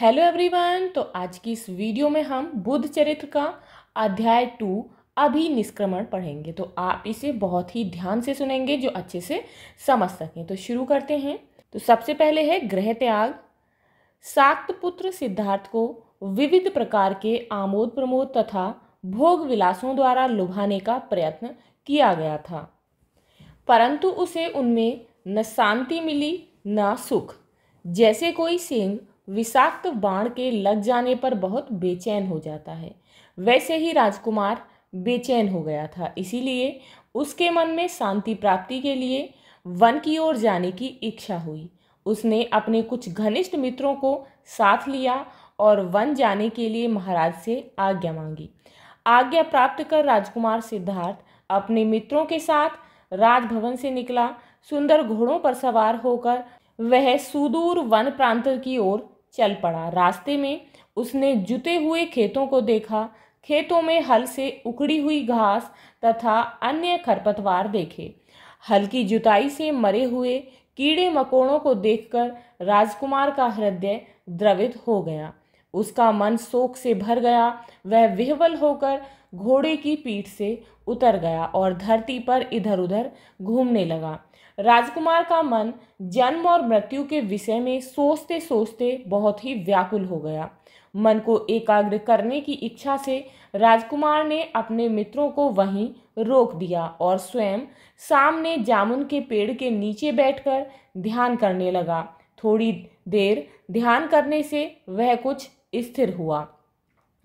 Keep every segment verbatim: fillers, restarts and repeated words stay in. Hello everyone. तो आज की इस वीडियो में हम बुद्ध चरित्र का अध्याय टू अभिनिष्क्रमण पढ़ेंगे। तो आप इसे बहुत ही ध्यान से सुनेंगे जो अच्छे से समझ सकें। तो शुरू करते हैं। तो सबसे पहले है गृह त्याग। शाक्तपुत्र सिद्धार्थ को विविध प्रकार के आमोद प्रमोद तथा भोग विलासों द्वारा लुभाने का प्रयत्न किया गया था, परंतु उसे उनमें न शांति मिली न सुख। जैसे कोई सिंह विषाक्त बाण के लग जाने पर बहुत बेचैन हो जाता है, वैसे ही राजकुमार बेचैन हो गया था। इसीलिए उसके मन में शांति प्राप्ति के लिए वन की ओर जाने की इच्छा हुई। उसने अपने कुछ घनिष्ठ मित्रों को साथ लिया और वन जाने के लिए महाराज से आज्ञा मांगी। आज्ञा प्राप्त कर राजकुमार सिद्धार्थ अपने मित्रों के साथ राजभवन से निकला। सुंदर घोड़ों पर सवार होकर वह सुदूर वन प्रांत की ओर चल पड़ा। रास्ते में उसने जुते हुए खेतों को देखा। खेतों में हल से उखड़ी हुई घास तथा अन्य खरपतवार देखे। हल की जुताई से मरे हुए कीड़े मकोड़ों को देखकर राजकुमार का हृदय द्रवित हो गया। उसका मन शोक से भर गया। वह विह्वल होकर घोड़े की पीठ से उतर गया और धरती पर इधर उधर घूमने लगा। राजकुमार का मन जन्म और मृत्यु के विषय में सोचते सोचते बहुत ही व्याकुल हो गया। मन को एकाग्र करने की इच्छा से राजकुमार ने अपने मित्रों को वहीं रोक दिया और स्वयं सामने जामुन के पेड़ के नीचे बैठकर ध्यान करने लगा। थोड़ी देर ध्यान करने से वह कुछ स्थिर हुआ।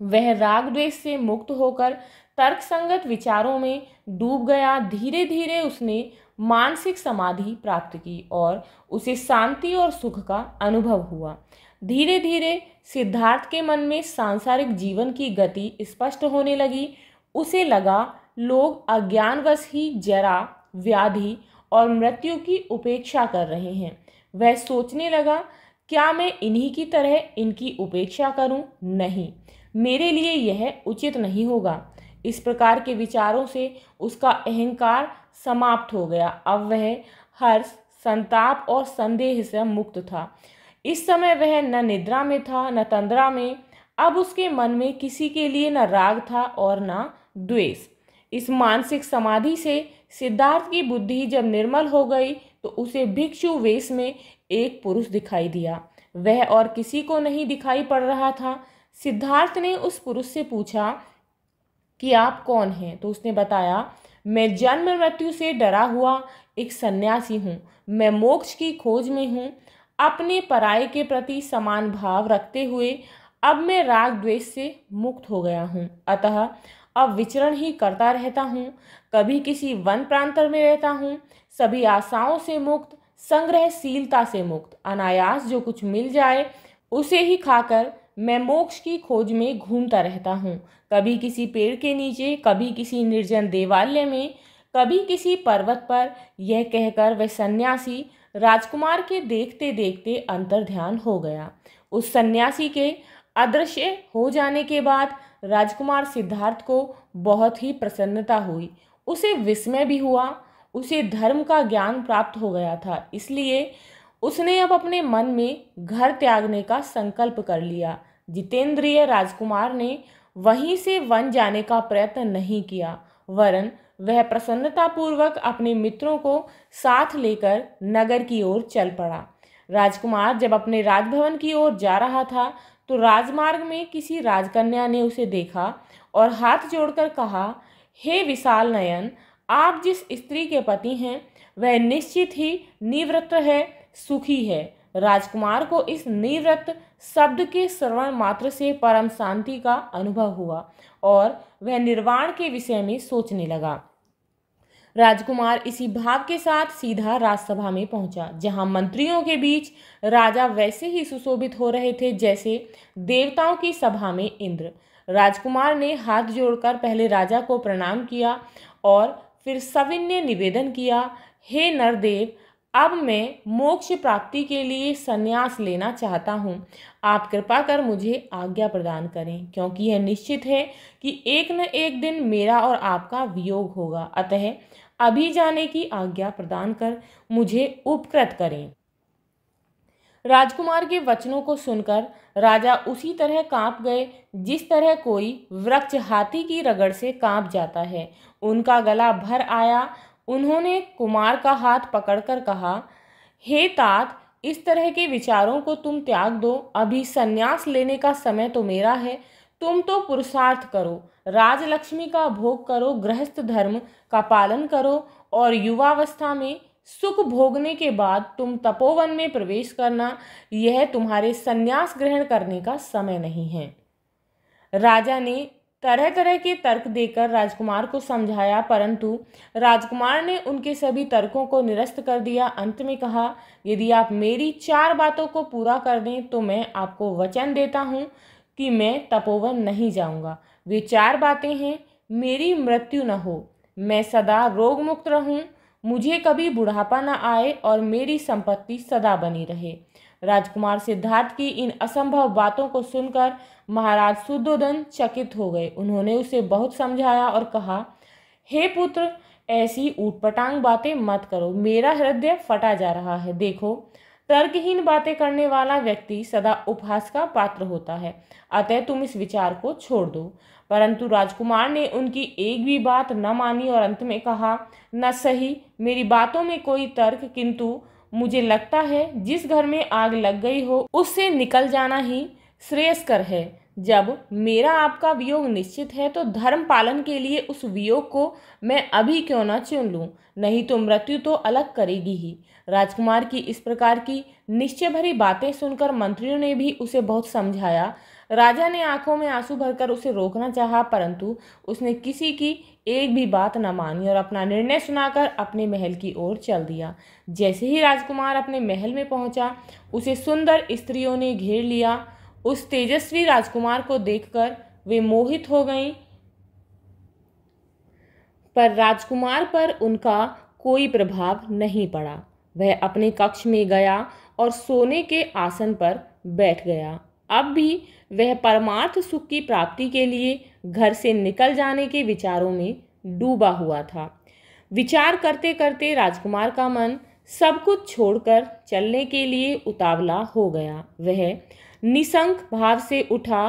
वह राग द्वेष से मुक्त होकर तर्कसंगत विचारों में डूब गया। धीरे धीरे उसने मानसिक समाधि प्राप्त की और उसे शांति और सुख का अनुभव हुआ। धीरे धीरे सिद्धार्थ के मन में सांसारिक जीवन की गति स्पष्ट होने लगी। उसे लगा लोग अज्ञानवश ही जरा, व्याधि और मृत्यु की उपेक्षा कर रहे हैं। वह सोचने लगा, क्या मैं इन्हीं की तरह इनकी उपेक्षा करूं? नहीं, मेरे लिए यह उचित नहीं होगा। इस प्रकार के विचारों से उसका अहंकार समाप्त हो गया। अब वह हर्ष, संताप और संदेह से मुक्त था। इस समय वह न निद्रा में था न तंद्रा में। अब उसके मन में किसी के लिए न राग था और न द्वेष। इस मानसिक समाधि से सिद्धार्थ की बुद्धि जब निर्मल हो गई तो उसे भिक्षु वेश में एक पुरुष दिखाई दिया। वह और किसी को नहीं दिखाई पड़ रहा था। सिद्धार्थ ने उस पुरुष से पूछा कि आप कौन हैं? तो उसने बताया, मैं जन्म मृत्यु से डरा हुआ एक सन्यासी हूँ। मैं मोक्ष की खोज में हूँ। अपने पराये के प्रति समान भाव रखते हुए अब मैं राग द्वेष से मुक्त हो गया हूँ, अतः अब विचरण ही करता रहता हूँ। कभी किसी वन प्रांतर में रहता हूँ। सभी आशाओं से मुक्त, संग्रहशीलता से मुक्त, अनायास जो कुछ मिल जाए उसे ही खाकर मैं मोक्ष की खोज में घूमता रहता हूँ। कभी किसी पेड़ के नीचे, कभी किसी निर्जन देवालय में, कभी किसी पर्वत पर। यह कहकर वह सन्यासी राजकुमार के देखते देखते अंतर्ध्यान हो गया। उस सन्यासी के अदृश्य हो जाने के बाद राजकुमार सिद्धार्थ को बहुत ही प्रसन्नता हुई। उसे विस्मय भी हुआ। उसे धर्म का ज्ञान प्राप्त हो गया था। इसलिए उसने अब अपने मन में घर त्यागने का संकल्प कर लिया। जितेंद्रिय राजकुमार ने वहीं से वन जाने का प्रयत्न नहीं किया, वरन वह प्रसन्नतापूर्वक अपने मित्रों को साथ लेकर नगर की ओर चल पड़ा। राजकुमार जब अपने राजभवन की ओर जा रहा था तो राजमार्ग में किसी राजकन्या ने उसे देखा और हाथ जोड़कर कहा, हे विशाल नयन, आप जिस स्त्री के पति हैं वह निश्चित ही निवृत्त है, सुखी है। राजकुमार को इस निवृत्त शब्द के श्रवण मात्र से परम शांति का अनुभव हुआ और वह निर्वाण के विषय में सोचने लगा। राजकुमार इसी भाव के साथ सीधा राजसभा में पहुंचा, जहां मंत्रियों के बीच राजा वैसे ही सुशोभित हो रहे थे जैसे देवताओं की सभा में इंद्र। राजकुमार ने हाथ जोड़कर पहले राजा को प्रणाम किया और फिर सविनय निवेदन किया, हे नरदेव, अब मैं मोक्ष प्राप्ति के लिए संन्यास लेना चाहता हूँ। आप कृपा कर मुझे आज्ञा प्रदान करें, क्योंकि यह निश्चित है कि एक न एक दिन मेरा और आपका वियोग होगा, अतः अभी जाने की आज्ञा प्रदान कर मुझे उपकृत करें। राजकुमार के वचनों को सुनकर राजा उसी तरह कांप गए जिस तरह कोई वृक्ष हाथी की रगड़ से कांप जाता है। उनका गला भर आया। उन्होंने कुमार का हाथ पकड़कर कहा, हे तात, इस तरह के विचारों को तुम त्याग दो। अभी संन्यास लेने का समय तो मेरा है। तुम तो पुरुषार्थ करो, राजलक्ष्मी का भोग करो, गृहस्थ धर्म का पालन करो और युवावस्था में सुख भोगने के बाद तुम तपोवन में प्रवेश करना। यह तुम्हारे संन्यास ग्रहण करने का समय नहीं है। राजा ने तरह तरह के तर्क देकर राजकुमार को समझाया, परंतु राजकुमार ने उनके सभी तर्कों को निरस्त कर दिया। अंत में कहा, यदि आप मेरी चार बातों को पूरा कर दें तो मैं आपको वचन देता हूँ कि मैं तपोवन नहीं जाऊँगा। वे चार बातें हैं, मेरी मृत्यु न हो, मैं सदा रोग मुक्त रहूँ, मुझे कभी बुढ़ापा न आए और मेरी संपत्ति सदा बनी रहे। राजकुमार सिद्धार्थ की इन असंभव बातों को सुनकर महाराज शुद्धोधन चकित हो गए। उन्होंने उसे बहुत समझाया और कहा, हे पुत्र, ऐसी ऊटपटांग बातें मत करो, मेरा हृदय फटा जा रहा है। देखो, तर्कहीन बातें करने वाला व्यक्ति सदा उपहास का पात्र होता है, अतः तुम इस विचार को छोड़ दो। परंतु राजकुमार ने उनकी एक भी बात न मानी और अंत में कहा, न सही, मेरी बातों में कोई तर्क, किंतु मुझे लगता है जिस घर में आग लग गई हो उससे निकल जाना ही श्रेयस्कर है। जब मेरा आपका वियोग निश्चित है तो धर्म पालन के लिए उस वियोग को मैं अभी क्यों न चुन लूँ, नहीं तो मृत्यु तो अलग करेगी ही। राजकुमार की इस प्रकार की निश्चय भरी बातें सुनकर मंत्रियों ने भी उसे बहुत समझाया। राजा ने आंखों में आंसू भरकर उसे रोकना चाहा, परंतु उसने किसी की एक भी बात न मानी और अपना निर्णय सुनाकर अपने महल की ओर चल दिया। जैसे ही राजकुमार अपने महल में पहुंचा, उसे सुंदर स्त्रियों ने घेर लिया। उस तेजस्वी राजकुमार को देखकर वे मोहित हो गईं, पर राजकुमार पर उनका कोई प्रभाव नहीं पड़ा। वह अपने कक्ष में गया और सोने के आसन पर बैठ गया। अब भी वह परमार्थ सुख की प्राप्ति के लिए घर से निकल जाने के विचारों में डूबा हुआ था। विचार करते करते राजकुमार का मन सब कुछ छोड़कर चलने के लिए उतावला हो गया। वह निसंक भाव से उठा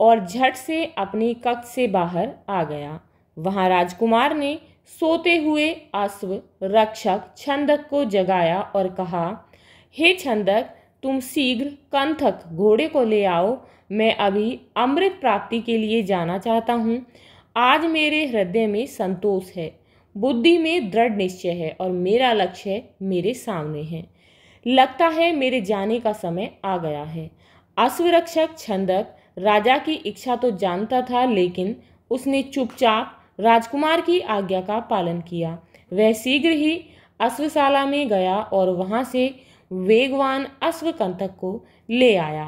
और झट से अपने कक्ष से बाहर आ गया। वहाँ राजकुमार ने सोते हुए अश्व रक्षक छंदक को जगाया और कहा, हे छंदक, तुम शीघ्र कंथक घोड़े को ले आओ, मैं अभी अमृत प्राप्ति के लिए जाना चाहता हूँ। आज मेरे हृदय में संतोष है, बुद्धि में दृढ़ निश्चय है और मेरा लक्ष्य मेरे सामने है। लगता है मेरे जाने का समय आ गया है। अश्वरक्षक छंदक राजा की इच्छा तो जानता था, लेकिन उसने चुपचाप राजकुमार की आज्ञा का पालन किया। वह शीघ्र ही अश्वशाला में गया और वहां से वेगवान अश्व कंथक को ले आया।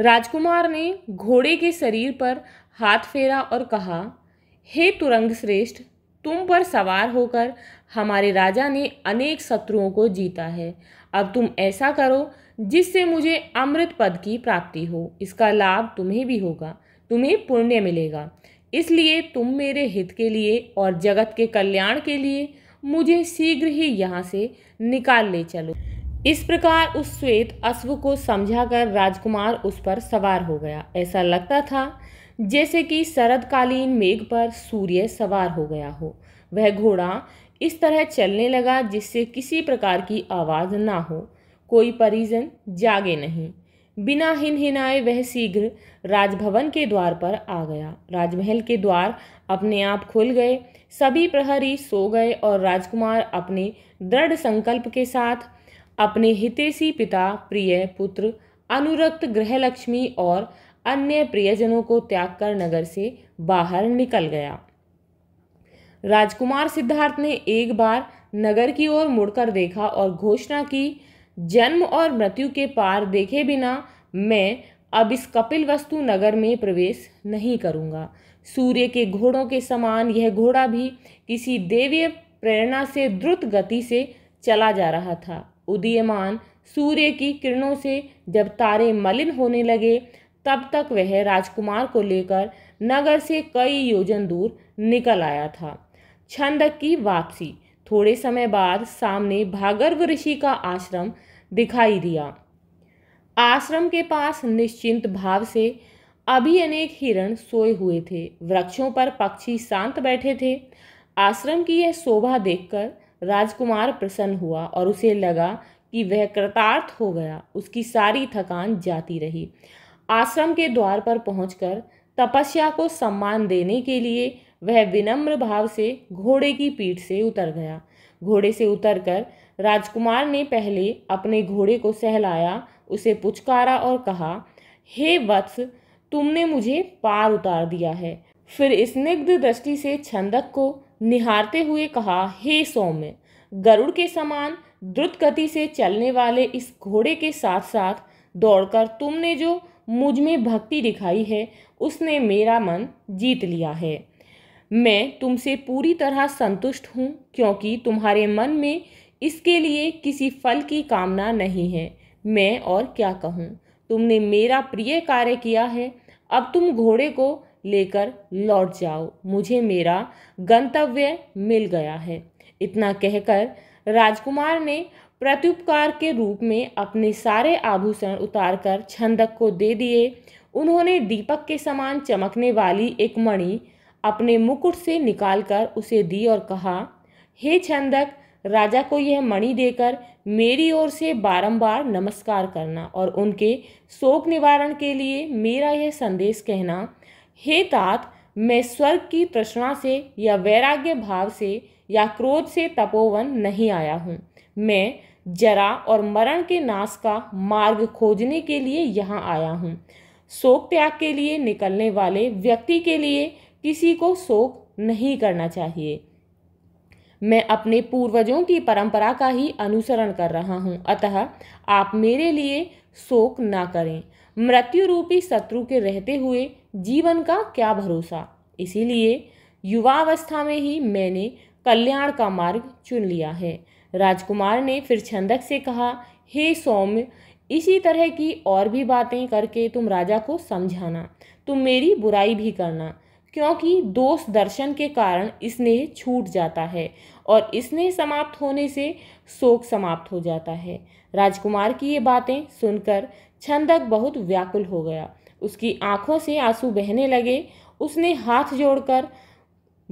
राजकुमार ने घोड़े के शरीर पर हाथ फेरा और कहा, हे तुरंग श्रेष्ठ, तुम पर सवार होकर हमारे राजा ने अनेक शत्रुओं को जीता है। अब तुम ऐसा करो जिससे मुझे अमृत पद की प्राप्ति हो। इसका लाभ तुम्हें भी होगा, तुम्हें पुण्य मिलेगा। इसलिए तुम मेरे हित के लिए और जगत के कल्याण के लिए मुझे शीघ्र ही यहाँ से निकाल ले चलो। इस प्रकार उस श्वेत अश्व को समझाकर राजकुमार उस पर सवार हो गया। ऐसा लगता था जैसे कि शरदकालीन मेघ पर सूर्य सवार हो गया हो। वह घोड़ा इस तरह चलने लगा जिससे किसी प्रकार की आवाज़ ना हो, कोई परिजन जागे नहीं। बिना हिनहिनाए वह शीघ्र राजभवन के द्वार पर आ गया। राजमहल के द्वार अपने आप खुल गए, सभी प्रहरी सो गए और राजकुमार अपने दृढ़ संकल्प के साथ अपने हितैषी पिता, प्रिय पुत्र, अनुरक्त गृहलक्ष्मी और अन्य प्रियजनों को त्याग कर नगर से बाहर निकल गया। राजकुमार सिद्धार्थ ने एक बार नगर की ओर मुड़कर देखा और घोषणा की, जन्म और मृत्यु के पार देखे बिना मैं अब इस कपिलवस्तु नगर में प्रवेश नहीं करूँगा। सूर्य के घोड़ों के समान यह घोड़ा भी किसी देवीय प्रेरणा से द्रुत गति से चला जा रहा था। उदीयमान सूर्य की किरणों से जब तारे मलिन होने लगे, तब तक वह राजकुमार को लेकर नगर से कई योजन दूर निकल आया था। छंदक की वापसी। थोड़े समय बाद सामने भार्गव ऋषि का आश्रम दिखाई दिया। आश्रम के पास निश्चिंत भाव से अभी अनेक हिरण सोए हुए थे। वृक्षों पर पक्षी शांत बैठे थे। आश्रम की यह शोभा देखकर राजकुमार प्रसन्न हुआ और उसे लगा कि वह कृतार्थ हो गया। उसकी सारी थकान जाती रही। आश्रम के द्वार पर पहुंचकर तपस्या को सम्मान देने के लिए वह विनम्र भाव से घोड़े की पीठ से उतर गया। घोड़े से उतरकर राजकुमार ने पहले अपने घोड़े को सहलाया, उसे पुचकारा और कहा, हे वत्स, तुमने मुझे पार उतार दिया है। फिर स्निग्ध दृष्टि से छंदक को निहारते हुए कहा, हे सौम्य, गरुड़ के समान द्रुत गति से चलने वाले इस घोड़े के साथ साथ दौड़कर तुमने जो मुझ में भक्ति दिखाई है, उसने मेरा मन जीत लिया है। मैं तुमसे पूरी तरह संतुष्ट हूँ, क्योंकि तुम्हारे मन में इसके लिए किसी फल की कामना नहीं है। मैं और क्या कहूँ, तुमने मेरा प्रिय कार्य किया है। अब तुम घोड़े को लेकर लौट जाओ, मुझे मेरा गंतव्य मिल गया है। इतना कहकर राजकुमार ने प्रत्युपकार के रूप में अपने सारे आभूषण उतारकर छंदक को दे दिए। उन्होंने दीपक के समान चमकने वाली एक मणि अपने मुकुट से निकालकर उसे दी और कहा, हे छंदक, राजा को यह मणि देकर मेरी ओर से बारंबार नमस्कार करना और उनके शोक निवारण के लिए मेरा यह संदेश कहना, हे तात, मैं स्वर्ग की तृष्णा से या वैराग्य भाव से या क्रोध से तपोवन नहीं आया हूँ। मैं जरा और मरण के नाश का मार्ग खोजने के लिए यहाँ आया हूँ। शोक त्याग के लिए निकलने वाले व्यक्ति के लिए किसी को शोक नहीं करना चाहिए। मैं अपने पूर्वजों की परंपरा का ही अनुसरण कर रहा हूँ, अतः आप मेरे लिए शोक ना करें। मृत्यु रूपी शत्रु के रहते हुए जीवन का क्या भरोसा। इसीलिए युवावस्था में ही मैंने कल्याण का मार्ग चुन लिया है। राजकुमार ने फिर छंदक से कहा, हे सौम्य, इसी तरह की और भी बातें करके तुम राजा को समझाना, तुम मेरी बुराई भी करना, क्योंकि दोष दर्शन के कारण स्नेह छूट जाता है और स्नेह समाप्त होने से शोक समाप्त हो जाता है। राजकुमार की ये बातें सुनकर छंदक बहुत व्याकुल हो गया। उसकी आंखों से आंसू बहने लगे। उसने हाथ जोड़कर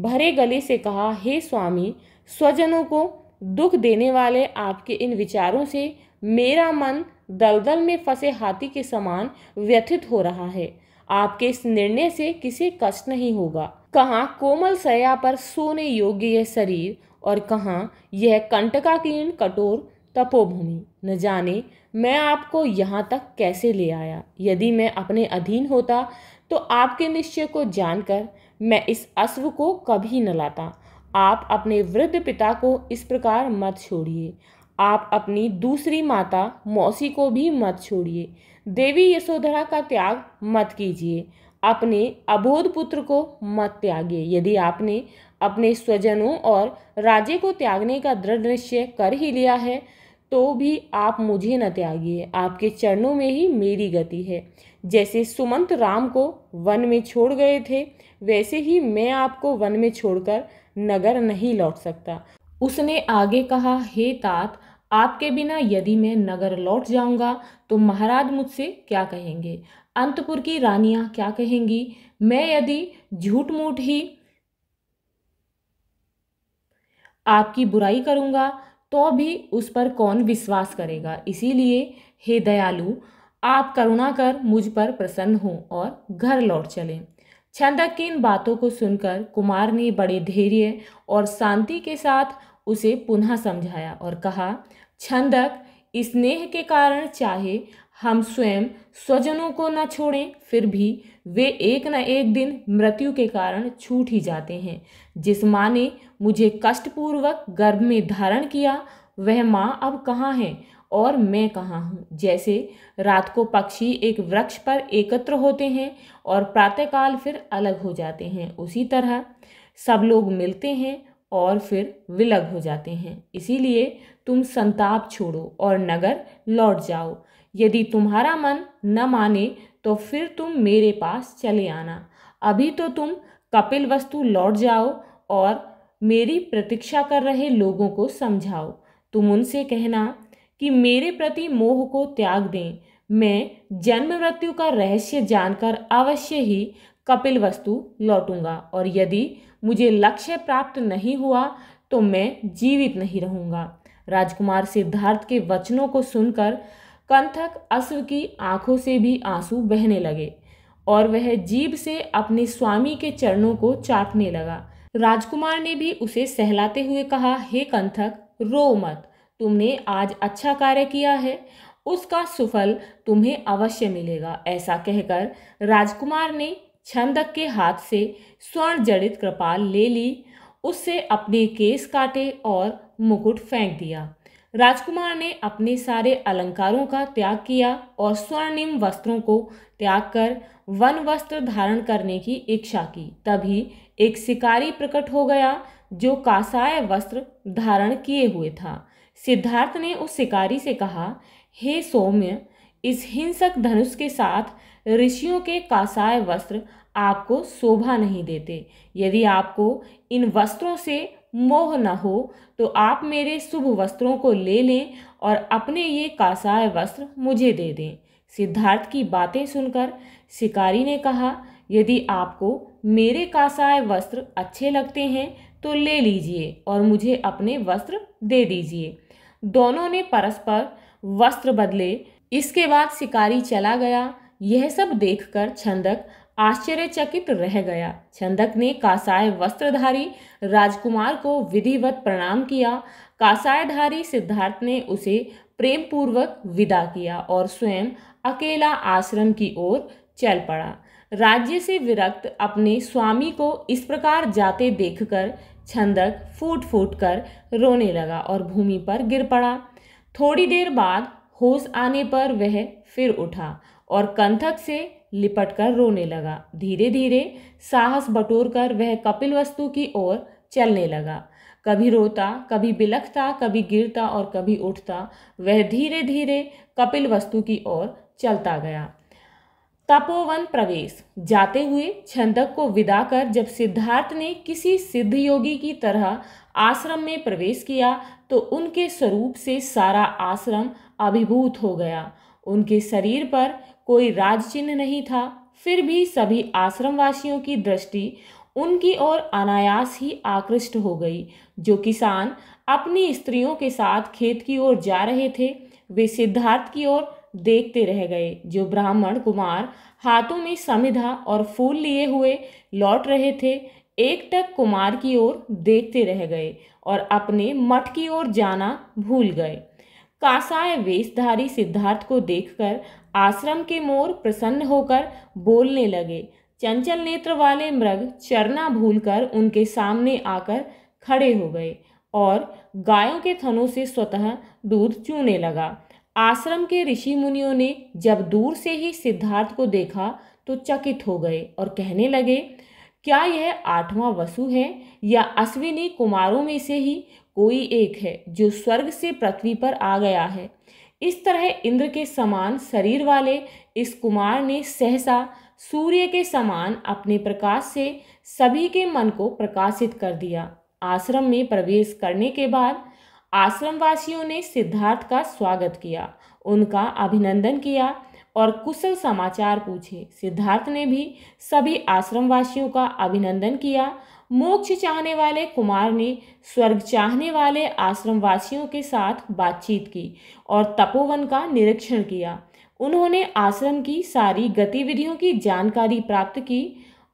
भरे गले से कहा, हे स्वामी, स्वजनों को दुख देने वाले आपके इन विचारों से मेरा मन दलदल में फंसे हाथी के समान व्यथित हो रहा है। आपके इस निर्णय से किसी कष्ट नहीं होगा। कहाँ कोमल सया पर सोने योग्य यह शरीर और कहाँ यह कंटकाकीर्ण कठोर तपोभूमि। न जाने मैं आपको यहाँ तक कैसे ले आया। यदि मैं अपने अधीन होता तो आपके निश्चय को जानकर मैं इस अश्व को कभी न लाता। आप अपने वृद्ध पिता को इस प्रकार मत छोड़िए। आप अपनी दूसरी माता मौसी को भी मत छोड़िए। देवी यशोधरा का त्याग मत कीजिए। अपने अबोध पुत्र को मत त्यागिए। यदि आपने अपने स्वजनों और राज्य को त्यागने का दृढ़ निश्चय कर ही लिया है तो भी आप मुझे न त्यागिए। आपके चरणों में ही मेरी गति है। जैसे सुमंत राम को वन में छोड़ गए थे, वैसे ही मैं आपको वन में छोड़कर नगर नहीं लौट सकता। उसने आगे कहा, हे तात, आपके बिना यदि मैं नगर लौट जाऊंगा तो महाराज मुझसे क्या कहेंगे, अंतपुर की रानियां क्या कहेंगी। मैं यदि झूठ मूठ ही आपकी बुराई करूंगा तो भी उस पर कौन विश्वास करेगा। इसीलिए हे दयालु, आप करुणा कर मुझ पर प्रसन्न हो और घर लौट चलें। छंदक की इन बातों को सुनकर कुमार ने बड़े धैर्य और शांति के साथ उसे पुनः समझाया और कहा, छंदक, स्नेह के कारण चाहे हम स्वयं स्वजनों को न छोड़ें, फिर भी वे एक न एक दिन मृत्यु के कारण छूट ही जाते हैं। जिस माँ ने मुझे कष्टपूर्वक गर्भ में धारण किया, वह माँ अब कहाँ है और मैं कहाँ हूँ। जैसे रात को पक्षी एक वृक्ष पर एकत्र होते हैं और प्रातःकाल फिर अलग हो जाते हैं, उसी तरह सब लोग मिलते हैं और फिर विलग हो जाते हैं। इसीलिए तुम संताप छोड़ो और नगर लौट जाओ। यदि तुम्हारा मन न माने तो फिर तुम मेरे पास चले आना। अभी तो तुम कपिलवस्तु लौट जाओ और मेरी प्रतीक्षा कर रहे लोगों को समझाओ। तुम उनसे कहना कि मेरे प्रति मोह को त्याग दें। मैं जन्म मृत्यु का रहस्य जानकर अवश्य ही कपिलवस्तु लौटूंगा और यदि मुझे लक्ष्य प्राप्त नहीं हुआ तो मैं जीवित नहीं रहूंगा। राजकुमार सिद्धार्थ के वचनों को सुनकर कंथक अश्व की आंखों से भी आंसू बहने लगे और वह जीभ से अपने स्वामी के चरणों को चाटने लगा। राजकुमार ने भी उसे सहलाते हुए कहा, हे कंथक, रो मत, तुमने आज अच्छा कार्य किया है, उसका सुफल तुम्हें अवश्य मिलेगा। ऐसा कहकर राजकुमार ने छंदक के हाथ से स्वर्ण जड़ित कृपाल ले ली, उससे अपने केस काटे और मुकुट फेंक दिया। राजकुमार ने अपने सारे अलंकारों का त्याग किया और स्वर्णिम वस्त्रों को त्याग कर वन वस्त्र धारण करने की इच्छा की। तभी एक शिकारी प्रकट हो गया जो कासाय वस्त्र धारण किए हुए था। सिद्धार्थ ने उस शिकारी से कहा, हे सौम्य, इस हिंसक धनुष के साथ ऋषियों के कासाय वस्त्र आपको शोभा नहीं देते। यदि आपको इन वस्त्रों से मोह न हो तो आप मेरे शुभ वस्त्रों को ले लें और अपने ये कासाय वस्त्र मुझे दे दें। सिद्धार्थ की बातें सुनकर शिकारी ने कहा, यदि आपको मेरे कासाय वस्त्र अच्छे लगते हैं तो ले लीजिए और मुझे अपने वस्त्र दे दीजिए। दोनों ने परस्पर वस्त्र बदले। इसके बाद शिकारी चला गया। यह सब देखकर छंदक आश्चर्यचकित रह गया। छंदक ने कासाय वस्त्रधारी राजकुमार को विधिवत प्रणाम किया। कासायधारी सिद्धार्थ ने उसे प्रेम पूर्वक विदा किया और स्वयं अकेला आश्रम की ओर चल पड़ा। राज्य से विरक्त अपने स्वामी को इस प्रकार जाते देखकर छंदक फूट फूट कर रोने लगा और भूमि पर गिर पड़ा। थोड़ी देर बाद होश आने पर वह फिर उठा और कंथक से लिपटकर रोने लगा। धीरे धीरे साहस बटोरकर वह कपिलवस्तु की ओर चलने लगा। कभी रोता, कभी बिलखता, कभी गिरता और कभी उठता, वह धीरे धीरे कपिलवस्तु की ओर चलता गया। तपोवन प्रवेश। जाते हुए छंदक को विदा कर जब सिद्धार्थ ने किसी सिद्ध योगी की तरह आश्रम में प्रवेश किया तो उनके स्वरूप से सारा आश्रम अभिभूत हो गया। उनके शरीर पर कोई राजचिन्ह नहीं था, फिर भी सभी आश्रमवासियों की दृष्टि उनकी ओर अनायास ही आकृष्ट हो गई। जो किसान अपनी स्त्रियों के साथ खेत की ओर जा रहे थे वे सिद्धार्थ की ओर देखते रह गए। जो ब्राह्मण कुमार हाथों में समिधा और फूल लिए हुए लौट रहे थे एकटक कुमार की ओर देखते रह गए और अपने मठ की ओर जाना भूल गए। कासाय वेशधारी सिद्धार्थ को देखकर आश्रम के मोर प्रसन्न होकर बोलने लगे। चंचल नेत्र वाले मृग चरना भूलकर उनके सामने आकर खड़े हो गए और गायों के थनों से स्वतः दूध चूने लगा। आश्रम के ऋषि मुनियों ने जब दूर से ही सिद्धार्थ को देखा तो चकित हो गए और कहने लगे, क्या यह आठवां वसु है या अश्विनी कुमारों में से ही कोई एक है जो स्वर्ग से पृथ्वी पर आ गया है। इस तरह इंद्र के समान शरीर वाले इस कुमार ने सहसा सूर्य के समान अपने प्रकाश से सभी के मन को प्रकाशित कर दिया। आश्रम में प्रवेश करने के बाद आश्रमवासियों ने सिद्धार्थ का स्वागत किया, उनका अभिनंदन किया और कुशल समाचार पूछे। सिद्धार्थ ने भी सभी आश्रमवासियों का अभिनंदन किया। मोक्ष चाहने वाले कुमार ने स्वर्ग चाहने वाले आश्रमवासियों के साथ बातचीत की और तपोवन का निरीक्षण किया। उन्होंने आश्रम की सारी गतिविधियों की जानकारी प्राप्त की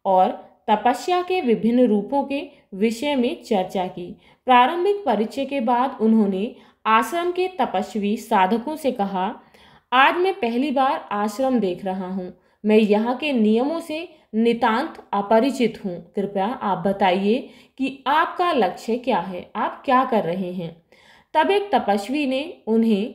और तपस्या के विभिन्न रूपों के विषय में चर्चा की। प्रारंभिक परिचय के बाद उन्होंने आश्रम के तपस्वी साधकों से कहा, आज मैं पहली बार आश्रम देख रहा हूँ, मैं यहाँ के नियमों से नितांत अपरिचित हूँ। कृपया आप बताइए कि आपका लक्ष्य क्या है, आप क्या कर रहे हैं। तब एक तपस्वी ने उन्हें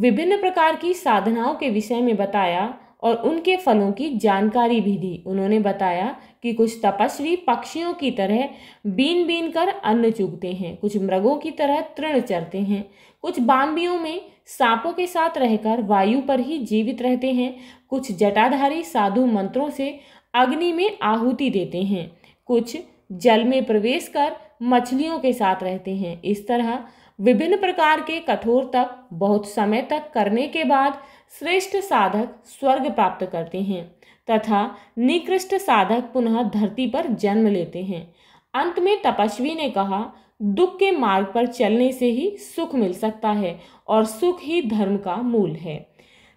विभिन्न प्रकार की साधनाओं के विषय में बताया और उनके फलों की जानकारी भी दी। उन्होंने बताया कि कुछ तपस्वी पक्षियों की तरह बीन बीन कर अन्न चुगते हैं, कुछ मृगों की तरह तृण चरते हैं, कुछ बाम्बियों में सांपों के साथ रहकर वायु पर ही जीवित रहते हैं, कुछ जटाधारी साधु मंत्रों से अग्नि में आहुति देते हैं, कुछ जल में प्रवेश कर मछलियों के साथ रहते हैं। इस तरह विभिन्न प्रकार के कठोर तप बहुत समय तक करने के बाद श्रेष्ठ साधक स्वर्ग प्राप्त करते हैं तथा निकृष्ट साधक पुनः धरती पर जन्म लेते हैं। अंत में तपस्वी ने कहा, दुख के मार्ग पर चलने से ही सुख मिल सकता है और सुख ही धर्म का मूल है।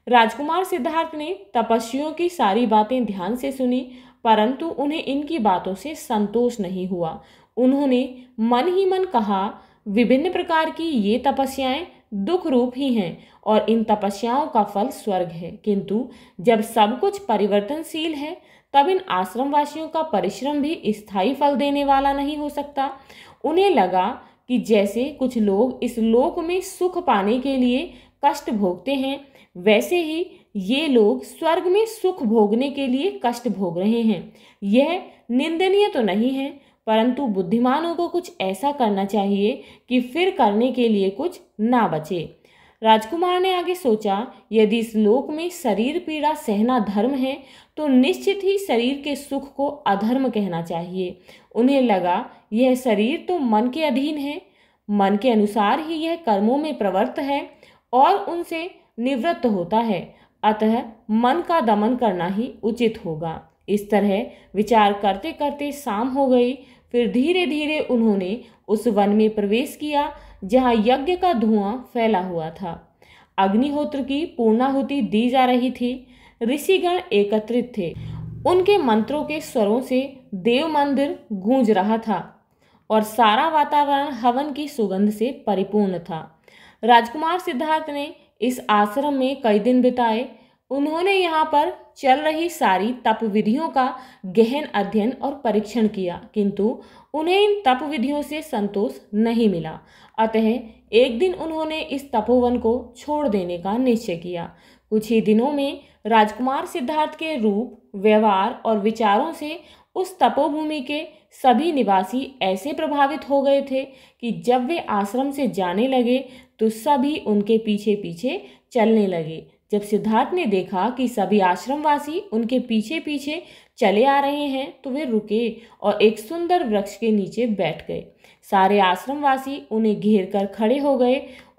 राजकुमार सिद्धार्थ ने तपस्वियों की सारी बातें ध्यान से सुनी, परंतु उन्हें इनकी बातों से संतोष नहीं हुआ। उन्होंने मन ही मन कहा, विभिन्न प्रकार की ये तपस्याएं दुख रूप ही हैं और इन तपस्याओं का फल स्वर्ग है, किंतु जब सब कुछ परिवर्तनशील है तब इन आश्रमवासियों का परिश्रम भी स्थायी फल देने वाला नहीं हो सकता। उन्हें लगा कि जैसे कुछ लोग इस लोक में सुख पाने के लिए कष्ट भोगते हैं, वैसे ही ये लोग स्वर्ग में सुख भोगने के लिए कष्ट भोग रहे हैं। यह निंदनीय तो नहीं है, परंतु बुद्धिमानों को कुछ ऐसा करना चाहिए कि फिर करने के लिए कुछ ना बचे। राजकुमार ने आगे सोचा, यदि इस लोक में शरीर पीड़ा सहना धर्म है तो निश्चित ही शरीर के सुख को अधर्म कहना चाहिए। उन्हें लगा, यह शरीर तो मन के अधीन है, मन के अनुसार ही यह कर्मों में प्रवृत्त है और उनसे निवृत्त होता है, अतः मन का दमन करना ही उचित होगा। इस तरह विचार करते करते शाम हो गई। फिर धीरे धीरे उन्होंने उस वन में प्रवेश किया जहाँ यज्ञ का धुआं फैला हुआ था। अग्निहोत्र की पूर्णाहुति दी जा रही थी। ऋषिगण एकत्रित थे। उनके मंत्रों के स्वरों से देव मंदिर गूंज रहा था और सारा वातावरण हवन की सुगंध से परिपूर्ण था। राजकुमार सिद्धार्थ ने इस आश्रम में कई दिन बिताए। उन्होंने यहाँ पर चल रही सारी तप विधियों का गहन अध्ययन और परीक्षण किया, किंतु उन्हें इन तप विधियों से संतोष नहीं मिला। अतः एक दिन उन्होंने इस तपोवन को छोड़ देने का निश्चय किया। कुछ ही दिनों में राजकुमार सिद्धार्थ के रूप, व्यवहार और विचारों से उस तपोभूमि के सभी निवासी ऐसे प्रभावित हो गए थे कि जब वे आश्रम से जाने लगे तो सभी उनके पीछे पीछे चलने लगे। जब सिद्धार्थ ने देखा कि सभी आश्रमवासी उनके पीछे पीछे चले आ रहे हैं तो वे रुके और एक सुंदर वृक्ष के नीचे बैठ गए। सारे आश्रमवासी उन्हें घेर कर खड़े हो गए।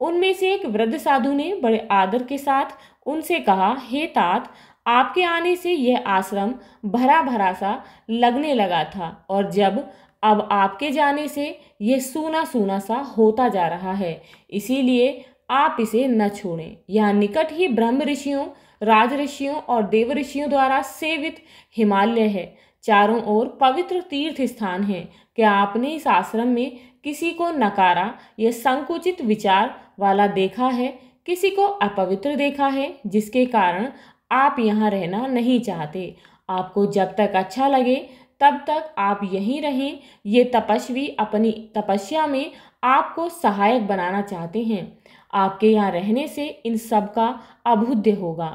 उनमें से एक वृद्ध साधु ने बड़े आदर के साथ उनसे कहा, हे तात, आपके आने से यह आश्रम भरा भरा सा लगने लगा था और जब अब आपके जाने से यह सूना सूना सा होता जा रहा है, इसीलिए आप इसे न छोड़ें। यहाँ निकट ही ब्रह्म ऋषियों, राज ऋषियों और देव ऋषियों द्वारा सेवित हिमालय है। चारों ओर पवित्र तीर्थ स्थान है। क्या आपने इस आश्रम में किसी को नकारा या संकुचित विचार वाला देखा है, किसी को अपवित्र देखा है, जिसके कारण आप यहाँ रहना नहीं चाहते? आपको जब तक अच्छा लगे तब तक आप यहीं रहें। ये तपस्वी अपनी तपस्या में आपको सहायक बनाना चाहते हैं। आपके यहाँ रहने से इन सब का अभुद्य होगा।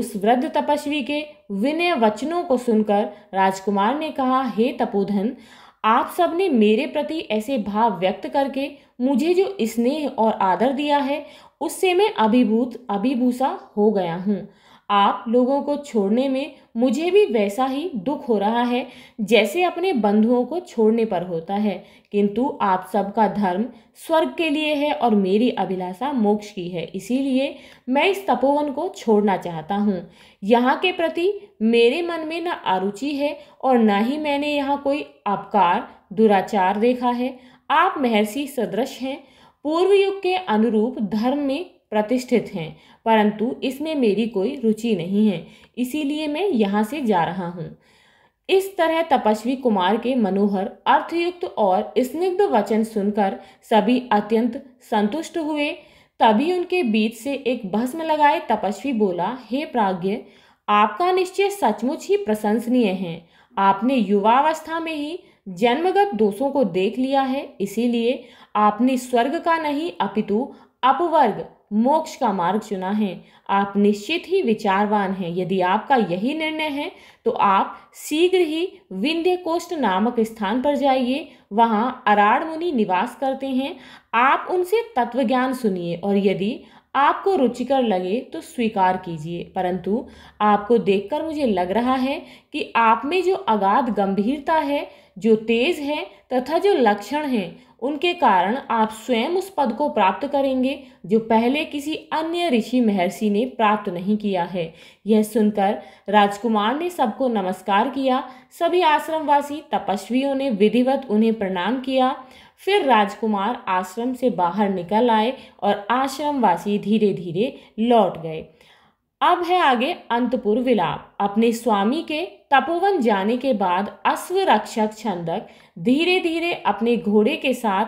उस वृद्ध तपस्वी के विनय वचनों को सुनकर राजकुमार ने कहा, हे तपोधन, आप सब ने मेरे प्रति ऐसे भाव व्यक्त करके मुझे जो स्नेह और आदर दिया है उससे मैं अभिभूत अभिभूषा हो गया हूँ। आप लोगों को छोड़ने में मुझे भी वैसा ही दुख हो रहा है जैसे अपने बंधुओं को छोड़ने पर होता है, किंतु आप सबका धर्म स्वर्ग के लिए है और मेरी अभिलाषा मोक्ष की है, इसीलिए मैं इस तपोवन को छोड़ना चाहता हूँ। यहाँ के प्रति मेरे मन में न अरुचि है और न ही मैंने यहाँ कोई अपकार दुराचार देखा है। आप महर्षि सदृश हैं, पूर्व युग के अनुरूप धर्म में प्रतिष्ठित हैं, परंतु इसमें मेरी कोई रुचि नहीं है, इसीलिए मैं यहाँ से जा रहा हूँ। इस तरह तपस्वी कुमार के मनोहर, अर्थयुक्त और स्निग्ध वचन सुनकर सभी अत्यंत संतुष्ट हुए। तभी उनके बीच से एक भस्म लगाए तपस्वी बोला, हे प्राज्ञ, आपका निश्चय सचमुच ही प्रशंसनीय है। आपने युवावस्था में ही जन्मगत दोषों को देख लिया है, इसीलिए आपने स्वर्ग का नहीं अपितु अपवर्ग मोक्ष का मार्ग चुना है। आप निश्चित ही विचारवान हैं। यदि आपका यही निर्णय है तो आप शीघ्र ही विंध्यकोष्ठ नामक स्थान पर जाइए। वहाँ अराड़ मुनि निवास करते हैं। आप उनसे तत्वज्ञान सुनिए और यदि आपको रुचिकर लगे तो स्वीकार कीजिए, परंतु आपको देखकर मुझे लग रहा है कि आप में जो अगाध गंभीरता है, जो तेज है तथा जो लक्षण हैं, उनके कारण आप स्वयं उस पद को प्राप्त करेंगे जो पहले किसी अन्य ऋषि महर्षि ने प्राप्त नहीं किया है। यह सुनकर राजकुमार ने सबको नमस्कार किया। सभी आश्रमवासी तपस्वियों ने विधिवत उन्हें प्रणाम किया। फिर राजकुमार आश्रम से बाहर निकल आए और आश्रमवासी धीरे धीरे लौट गए। अब है आगे अंतपुर विलाप। अपने स्वामी के तपोवन जाने के बाद अश्व रक्षक छंदक धीरे धीरे अपने घोड़े के साथ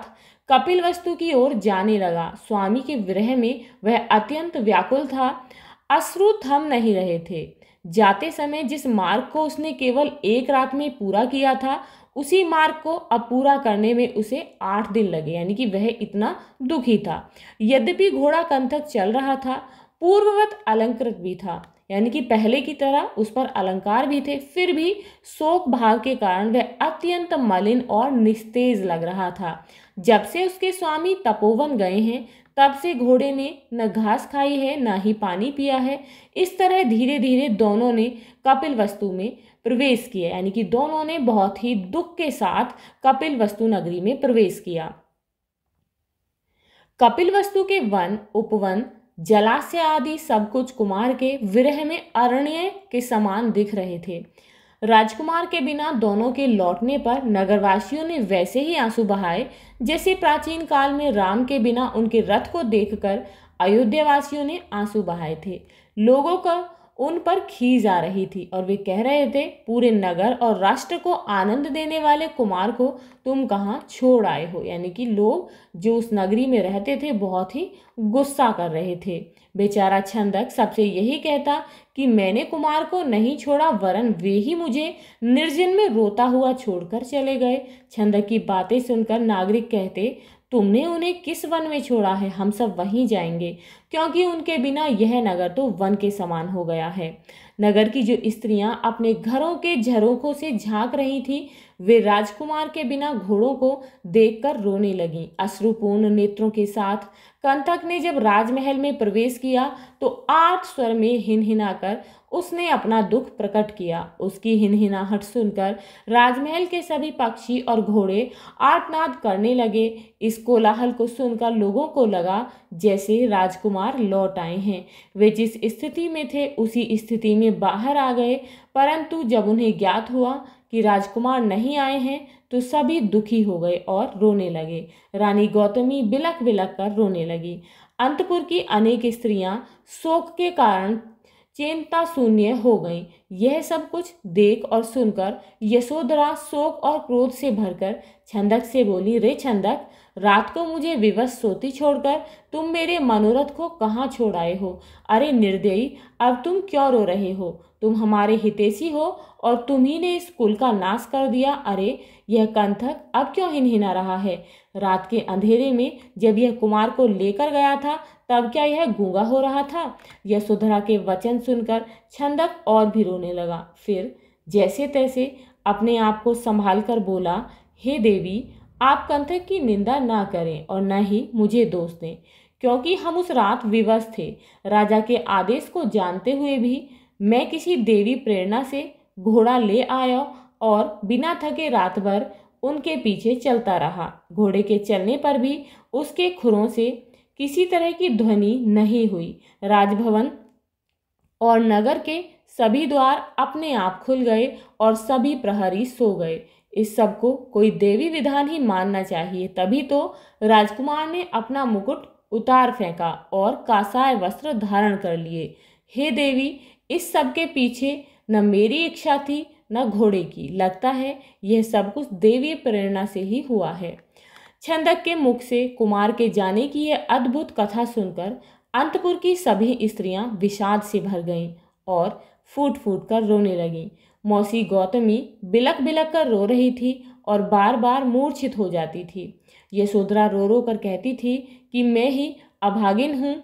कपिलवस्तु की ओर जाने लगा। स्वामी के विरह में वह अत्यंत व्याकुल था। अश्रु थम नहीं रहे थे। जाते समय जिस मार्ग को उसने केवल एक रात में पूरा किया था, उसी मार्ग को अब पूरा करने में उसे आठ दिन लगे, यानी कि वह इतना दुखी था। यद्यपि घोड़ा कंथक चल रहा था, पूर्ववत अलंकृत भी था, यानी कि पहले की तरह उस पर अलंकार भी थे, फिर भी शोक भाव के कारण वह अत्यंत मलिन और निस्तेज लग रहा था। जब से उसके स्वामी तपोवन गए हैं, तब से घोड़े ने न घास खाई है, न ही पानी पिया है। इस तरह धीरे धीरे दोनों ने कपिलवस्तु में प्रवेश किया, यानी कि दोनों ने बहुत ही दुख के साथ कपिलवस्तु नगरी में प्रवेश किया। कपिलवस्तु के वन, उपवन, जलाशय आदि सब कुछ कुमार के विरह में अरण्य के समान दिख रहे थे। राजकुमार के बिना दोनों के लौटने पर नगरवासियों ने वैसे ही आंसू बहाए जैसे प्राचीन काल में राम के बिना उनके रथ को देखकर अयोध्यावासियों ने आंसू बहाए थे। लोगों का उन पर खीज आ रही थी और वे कह रहे थे, पूरे नगर और राष्ट्र को आनंद देने वाले कुमार को तुम कहाँ छोड़ आए हो। यानी कि लोग जो उस नगरी में रहते थे बहुत ही गुस्सा कर रहे थे। बेचारा छंदक सबसे यही कहता कि मैंने कुमार को नहीं छोड़ा, वरन वे ही मुझे निर्जन में रोता हुआ छोड़कर चले गए। छंदक की बातें सुनकर नागरिक कहते, तुमने उन्हें किस वन में छोड़ा है, हम सब वहीं जाएंगे, क्योंकि उनके बिना यह नगर तो वन के समान हो गया है। नगर की जो स्त्रियां अपने घरों के झरोखों से झांक रही थीं, वे राजकुमार के बिना घोड़ों को देखकर रोने लगीं। अश्रुपूर्ण नेत्रों के साथ कंथक ने जब राजमहल में प्रवेश किया तो आठ स्वर में हिनहिनाकर उसने अपना दुख प्रकट किया। उसकी हिनहिनाहट सुनकर राजमहल के सभी पक्षी और घोड़े आर्तनाद करने लगे। इस कोलाहल को सुनकर लोगों को लगा जैसे राजकुमार लौट आए हैं। वे जिस स्थिति में थे उसी स्थिति में बाहर आ गए, परंतु जब उन्हें ज्ञात हुआ कि राजकुमार नहीं आए हैं तो सभी दुखी हो गए और रोने लगे। रानी गौतमी बिलख बिलख कर रोने लगी। अंतपुर की अनेक स्त्रियां शोक के कारण चिंता शून्य हो गईं। यह सब कुछ देख और सुनकर यशोधरा शोक और क्रोध से भरकर छंदक से बोली, रे छंदक, रात को मुझे विवश सोती छोड़कर तुम मेरे मनोरथ को कहाँ छोड़ आए हो। अरे निर्दयी, अब तुम क्यों रो रहे हो। तुम हमारे हितैषी हो और तुम्ही ने इस कुल का नाश कर दिया। अरे यह कंथक अब क्यों हिनहिना रहा है। रात के अंधेरे में जब यह कुमार को लेकर गया था, तब क्या यह गूंगा हो रहा था। यशोधरा के वचन सुनकर छंदक और भी रोने लगा। फिर जैसे तैसे अपने आप को संभाल कर बोला, हे देवी, आप कंथक की निंदा ना करें और न ही मुझे दोष दें, क्योंकि हम उस रात विवश थे। राजा के आदेश को जानते हुए भी मैं किसी देवी प्रेरणा से घोड़ा ले आया और बिना थके रात भर उनके पीछे चलता रहा। घोड़े के चलने पर भी उसके खुरों से किसी तरह की ध्वनि नहीं हुई। राजभवन और नगर के सभी द्वार अपने आप खुल गए और सभी प्रहरी सो गए। इस सब को कोई देवी विधान ही मानना चाहिए। तभी तो राजकुमार ने अपना मुकुट उतार फेंका और कासाय वस्त्र धारण कर लिए। हे देवी, इस सब के पीछे न मेरी इच्छा थी न घोड़े की। लगता है यह सब कुछ देवी प्रेरणा से ही हुआ है। छंदक के मुख से कुमार के जाने की यह अद्भुत कथा सुनकर अंतपुर की सभी स्त्रियां विषाद से भर गईं और फूट फूट कर रोने लगीं। मौसी गौतमी बिलख बिलख कर रो रही थी और बार बार मूर्छित हो जाती थी। यशोधरा रो रो कर कहती थी कि मैं ही अभागिन हूँ,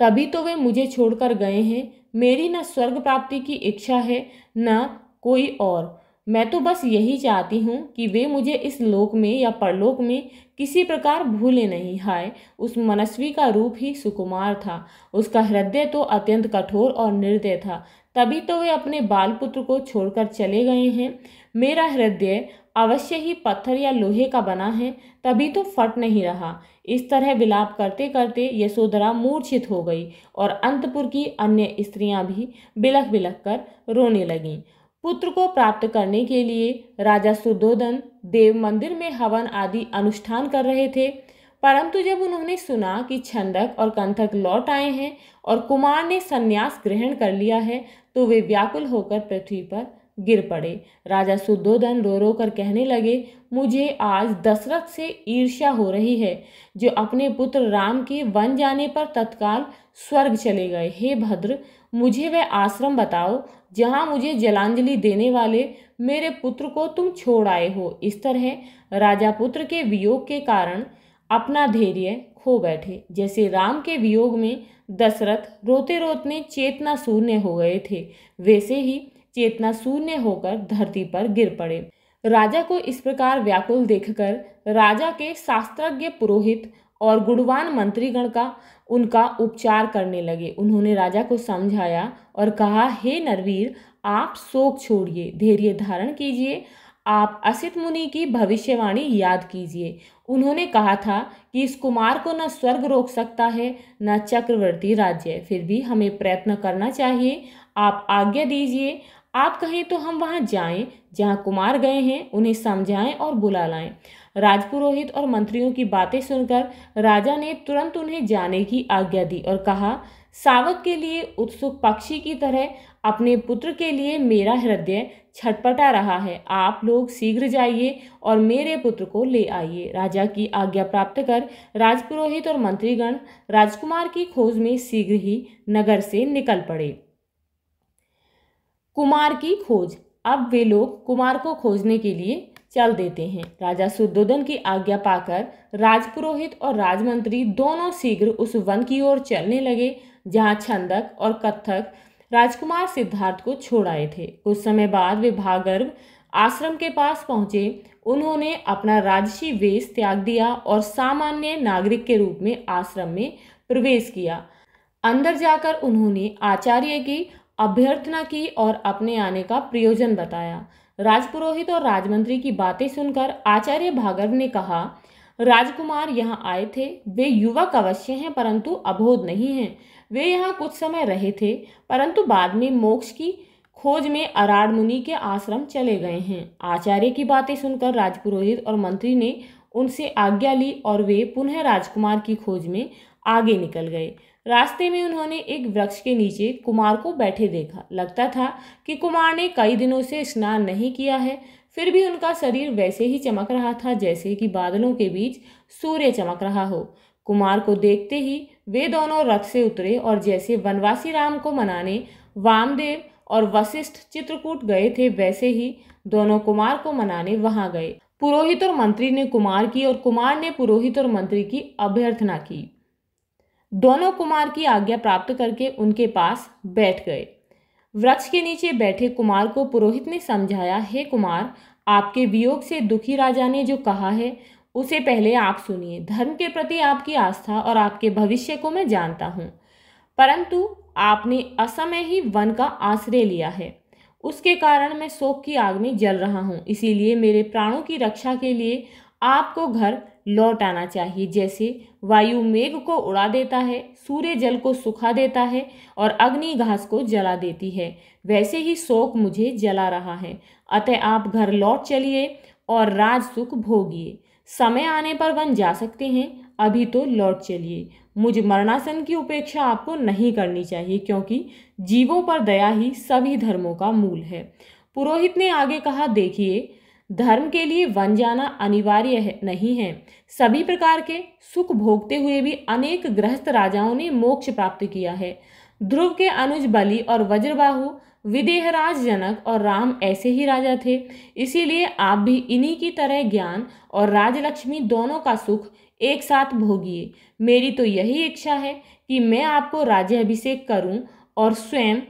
तभी तो वे मुझे छोड़कर गए हैं। मेरी न स्वर्ग प्राप्ति की इच्छा है न कोई और। मैं तो बस यही चाहती हूँ कि वे मुझे इस लोक में या परलोक में किसी प्रकार भूले नहीं। हाय, उस मनस्वी का रूप ही सुकुमार था, उसका हृदय तो अत्यंत कठोर और निर्दय था, तभी तो वे अपने बाल पुत्र को छोड़कर चले गए हैं। मेरा हृदय अवश्य ही पत्थर या लोहे का बना है, तभी तो फट नहीं रहा। इस तरह विलाप करते करते यशोधरा मूर्छित हो गई और अंतपुर की अन्य स्त्रियां भी बिलख बिलख कर रोने लगीं। पुत्र को प्राप्त करने के लिए राजा शुद्धोधन देव मंदिर में हवन आदि अनुष्ठान कर रहे थे, परंतु जब उन्होंने सुना कि छंदक और कंथक लौट आए हैं और कुमार ने संन्यास ग्रहण कर लिया है, तो वे व्याकुल होकर पृथ्वी पर गिर पड़े। राजा शुद्धोधन रो रो कर कहने लगे, मुझे आज दशरथ से ईर्ष्या हो रही है, जो अपने पुत्र राम के वन जाने पर तत्काल स्वर्ग चले गए। हे भद्र, मुझे वह आश्रम बताओ जहाँ मुझे जलांजलि देने वाले मेरे पुत्र को तुम छोड़ आए हो। इस तरह राजा पुत्र के वियोग के कारण अपना धैर्य खो बैठे। जैसे राम के वियोग में दशरथ रोते रोते चेतना शून्य हो गए थे, वैसे ही चेतना शून्य होकर धरती पर गिर पड़े। राजा को इस प्रकार व्याकुल देखकर राजा के शास्त्रज्ञ पुरोहित और गुणवान मंत्रीगण का उनका उपचार करने लगे। उन्होंने राजा को समझाया और कहा, हे नरवीर, आप शोक छोड़िए, धैर्य धारण कीजिए, आप असित मुनि की भविष्यवाणी याद कीजिए। उन्होंने कहा था कि इस कुमार को न स्वर्ग रोक सकता है न चक्रवर्ती राज्य, फिर भी हमें प्रयत्न करना चाहिए। आप आज्ञा दीजिए, आप कहें तो हम वहां जाएं जहां कुमार गए हैं, उन्हें समझाएं और बुला लाएं। राजपुरोहित और मंत्रियों की बातें सुनकर राजा ने तुरंत उन्हें जाने की आज्ञा दी और कहा, सावक के लिए उत्सुक पक्षी की तरह अपने पुत्र के लिए मेरा हृदय छटपटा रहा है। आप लोग शीघ्र जाइए और मेरे पुत्र को ले आइए। राजा की आज्ञा प्राप्त कर राजपुरोहित और मंत्रीगण राजकुमार की खोज में शीघ्र ही नगर से निकल पड़े। कुमार की खोज। अब वे लोग कुमार को खोजने के लिए चल देते हैं। राजा शुद्धोधन की आज्ञा पाकर राजपुरोहित और राजमंत्री दोनों शीघ्र उस वन की ओर चलने लगे जहाँ छंदक और कंथक राजकुमार सिद्धार्थ को छोड़ आए थे। कुछ समय बाद वे भार्गव आश्रम के पास पहुँचे। उन्होंने अपना राजसी वेश त्याग दिया और सामान्य नागरिक के रूप में आश्रम में प्रवेश किया। अंदर जाकर उन्होंने आचार्य की अभ्यर्थना की और अपने आने का प्रयोजन बताया। राजपुरोहित और राजमंत्री की बातें सुनकर आचार्य भार्गव ने कहा, राजकुमार यहाँ आए थे, वे युवक अवश्य हैं परंतु अबोध नहीं हैं। वे यहाँ कुछ समय रहे थे परंतु बाद में मोक्ष की खोज में अराड़ मुनि के आश्रम चले गए हैं। आचार्य की बातें सुनकर राजपुरोहित और मंत्री ने उनसे आज्ञा ली और वे पुनः राजकुमार की खोज में आगे निकल गए। रास्ते में उन्होंने एक वृक्ष के नीचे कुमार को बैठे देखा। लगता था कि कुमार ने कई दिनों से स्नान नहीं किया है, फिर भी उनका शरीर वैसे ही चमक रहा था जैसे कि बादलों के बीच सूर्य चमक रहा हो। कुमार को देखते ही वे दोनों रथ से उतरे और जैसे वनवासी राम को मनाने वामदेव और वशिष्ठ चित्रकूट गए थे, वैसे ही दोनों कुमार को मनाने वहां गए। पुरोहित और मंत्री ने कुमार की और कुमार ने पुरोहित और मंत्री की अभ्यर्थना की। दोनों कुमार की आज्ञा प्राप्त करके उनके पास बैठ गए। वृक्ष के नीचे बैठे कुमार को पुरोहित ने समझाया, हे कुमार, आपके वियोग से दुखी राजा ने जो कहा है उसे पहले आप सुनिए। धर्म के प्रति आपकी आस्था और आपके भविष्य को मैं जानता हूँ, परंतु आपने असमय ही वन का आश्रय लिया है, उसके कारण मैं शोक की आग में जल रहा हूँ। इसीलिए मेरे प्राणों की रक्षा के लिए आपको घर लौट आना चाहिए। जैसे वायु मेघ को उड़ा देता है, सूर्य जल को सुखा देता है और अग्नि घास को जला देती है, वैसे ही शोक मुझे जला रहा है। अतः आप घर लौट चलिए और राज सुख भोगिए। समय आने पर वन जा सकते हैं, अभी तो लौट चलिए। मुझे मरणासन की उपेक्षा आपको नहीं करनी चाहिए, क्योंकि जीवों पर दया ही सभी धर्मों का मूल है। पुरोहित ने आगे कहा, देखिए, धर्म के लिए वन जाना अनिवार्य है नहीं है। सभी प्रकार के सुख भोगते हुए भी अनेक गृहस्थ राजाओं ने मोक्ष प्राप्त किया है। ध्रुव के अनुज बलि और वज्रबाहु, विदेहराज जनक और राम ऐसे ही राजा थे। इसीलिए आप भी इन्हीं की तरह ज्ञान और राजलक्ष्मी दोनों का सुख एक साथ भोगिए। मेरी तो यही इच्छा है कि मैं आपको राज्याभिषेक करूं और स्वयं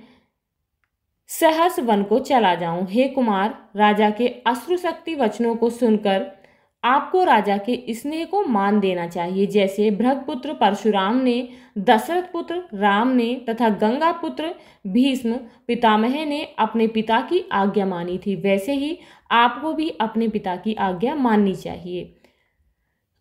सहस वन को चला जाऊं। हे कुमार, राजा के अश्रुशक्ति वचनों को सुनकर आपको राजा के स्नेह को मान देना चाहिए, जैसे भृगपुत्र परशुराम ने, दशरथ पुत्र राम ने तथा गंगा पुत्र भीष्म पितामह ने अपने पिता की आज्ञा मानी थी, वैसे ही आपको भी अपने पिता की आज्ञा माननी चाहिए।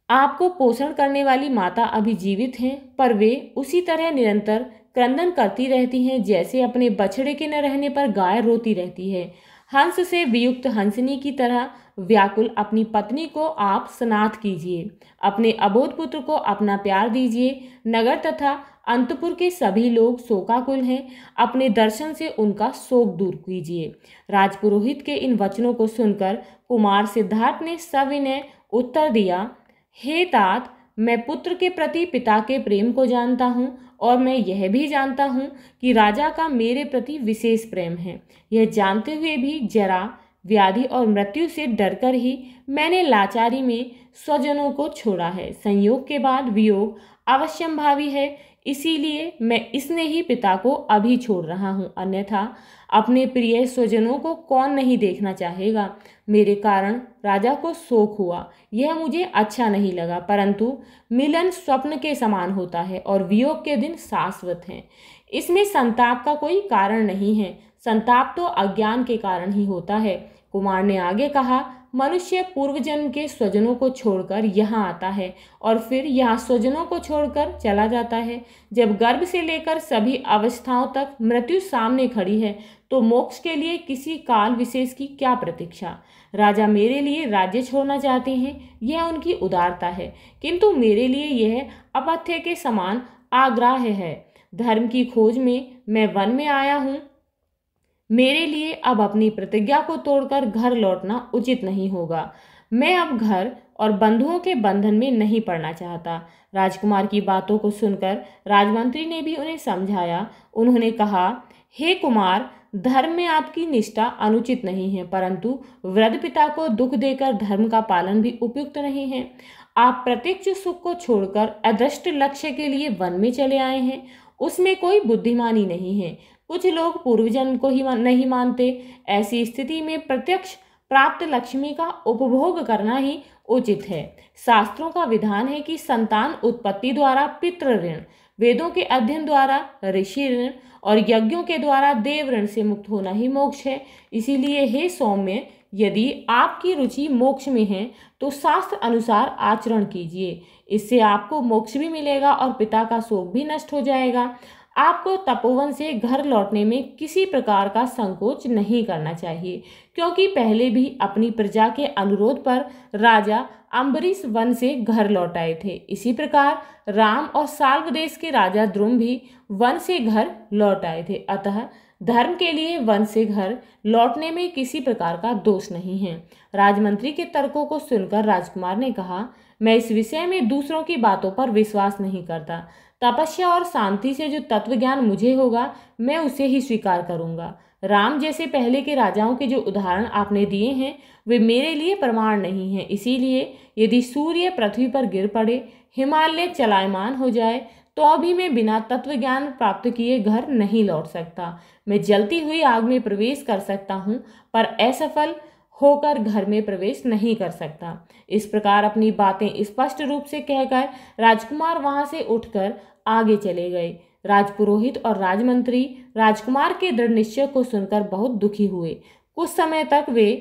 आपको पोषण करने वाली माता अभी जीवित हैं, पर वे उसी तरह निरंतर क्रंदन करती रहती हैं जैसे अपने बछड़े के न रहने पर गाय रोती रहती है। हंस से वियुक्त हंसनी की तरह व्याकुल अपनी पत्नी को आप स्नात कीजिए, अपने अबोध पुत्र को अपना प्यार दीजिए। नगर तथा अंतपुर के सभी लोग शोकाकुल हैं, अपने दर्शन से उनका शोक दूर कीजिए। राजपुरोहित के इन वचनों को सुनकर कुमार सिद्धार्थ ने सविनय उत्तर दिया, हे तात, मैं पुत्र के प्रति पिता के प्रेम को जानता हूँ और मैं यह भी जानता हूँ कि राजा का मेरे प्रति विशेष प्रेम है। यह जानते हुए भी जरा, व्याधि और मृत्यु से डरकर ही मैंने लाचारी में स्वजनों को छोड़ा है। संयोग के बाद वियोग अवश्यंभावी है, इसीलिए मैं इसने ही पिता को अभी छोड़ रहा हूँ, अन्यथा अपने प्रिय स्वजनों को कौन नहीं देखना चाहेगा। मेरे कारण राजा को शोक हुआ, यह मुझे अच्छा नहीं लगा, परंतु मिलन स्वप्न के समान होता है और वियोग के दिन शाश्वत हैं। इसमें संताप का कोई कारण नहीं है, संताप तो अज्ञान के कारण ही होता है। कुमार ने आगे कहा, मनुष्य पूर्वजन्म के स्वजनों को छोड़कर यहाँ आता है और फिर यहाँ स्वजनों को छोड़कर चला जाता है। जब गर्भ से लेकर सभी अवस्थाओं तक मृत्यु सामने खड़ी है तो मोक्ष के लिए किसी काल विशेष की क्या प्रतीक्षा। राजा मेरे लिए राज्य छोड़ना चाहते हैं, यह उनकी उदारता है, किंतु मेरे लिए यह अपथ्य के समान आग्राह्य है। धर्म की खोज में मैं वन में आया हूँ, मेरे लिए अब अपनी प्रतिज्ञा को तोड़कर घर लौटना उचित नहीं होगा। मैं अब घर और बंधुओं के बंधन में नहीं पड़ना चाहता। राजकुमार की बातों को सुनकर राजमंत्री ने भी उन्हें समझाया। उन्होंने कहा, हे कुमार, धर्म में आपकी निष्ठा अनुचित नहीं है, परंतु वृद्ध पिता को दुख देकर धर्म का पालन भी उपयुक्त नहीं है। आप प्रत्यक्ष सुख को छोड़कर अदृष्ट लक्ष्य के लिए वन में चले आए हैं, उसमें कोई बुद्धिमानी नहीं है। कुछ लोग पूर्वजन्म को ही नहीं मानते, ऐसी स्थिति में प्रत्यक्ष प्राप्त लक्ष्मी का उपभोग करना ही उचित है। शास्त्रों का विधान है कि संतान उत्पत्ति द्वारा पितृ ऋण, वेदों के अध्ययन द्वारा ऋषि ऋण और यज्ञों के द्वारा देव ऋण से मुक्त होना ही मोक्ष है। इसीलिए हे सौम्य, यदि आपकी रुचि मोक्ष में है तो शास्त्र अनुसार आचरण कीजिए, इससे आपको मोक्ष भी मिलेगा और पिता का शोक भी नष्ट हो जाएगा। आपको तपोवन से घर लौटने में किसी प्रकार का संकोच नहीं करना चाहिए, क्योंकि पहले भी अपनी प्रजा के अनुरोध पर राजा अम्बरीष वन से घर लौट आए थे। इसी प्रकार राम और साल्व देश के राजा द्रुम भी वन से घर लौट आए थे। अतः धर्म के लिए वन से घर लौटने में किसी प्रकार का दोष नहीं है। राजमंत्री के तर्कों को सुनकर राजकुमार ने कहा, मैं इस विषय में दूसरों की बातों पर विश्वास नहीं करता। तपस्या और शांति से जो तत्वज्ञान मुझे होगा, मैं उसे ही स्वीकार करूंगा। राम जैसे पहले के राजाओं के जो उदाहरण आपने दिए हैं वे मेरे लिए प्रमाण नहीं हैं। इसीलिए यदि सूर्य पृथ्वी पर गिर पड़े, हिमालय चलायमान हो जाए, तो भी मैं बिना तत्वज्ञान प्राप्त किए घर नहीं लौट सकता। मैं जलती हुई आग में प्रवेश कर सकता हूँ, पर असफल होकर घर में प्रवेश नहीं कर सकता। इस प्रकार अपनी बातें स्पष्ट रूप से कहकर राजकुमार वहां से उठकर आगे चले गए। राजपुरोहित और राजमंत्री राजकुमार के दृढ़ निश्चय को सुनकर बहुत दुखी हुए। कुछ समय तक वे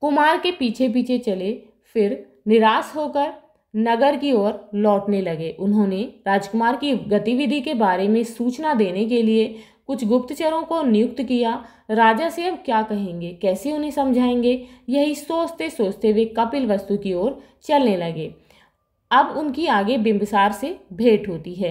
कुमार के पीछे पीछे चले, फिर निराश होकर नगर की ओर लौटने लगे। उन्होंने राजकुमार की गतिविधि के बारे में सूचना देने के लिए कुछ गुप्तचरों को नियुक्त किया। राजा से अब क्या कहेंगे, कैसे उन्हें समझाएंगे, यही सोचते सोचते वे कपिलवस्तु की ओर चलने लगे। अब उनकी आगे बिम्बिसार से भेंट होती है।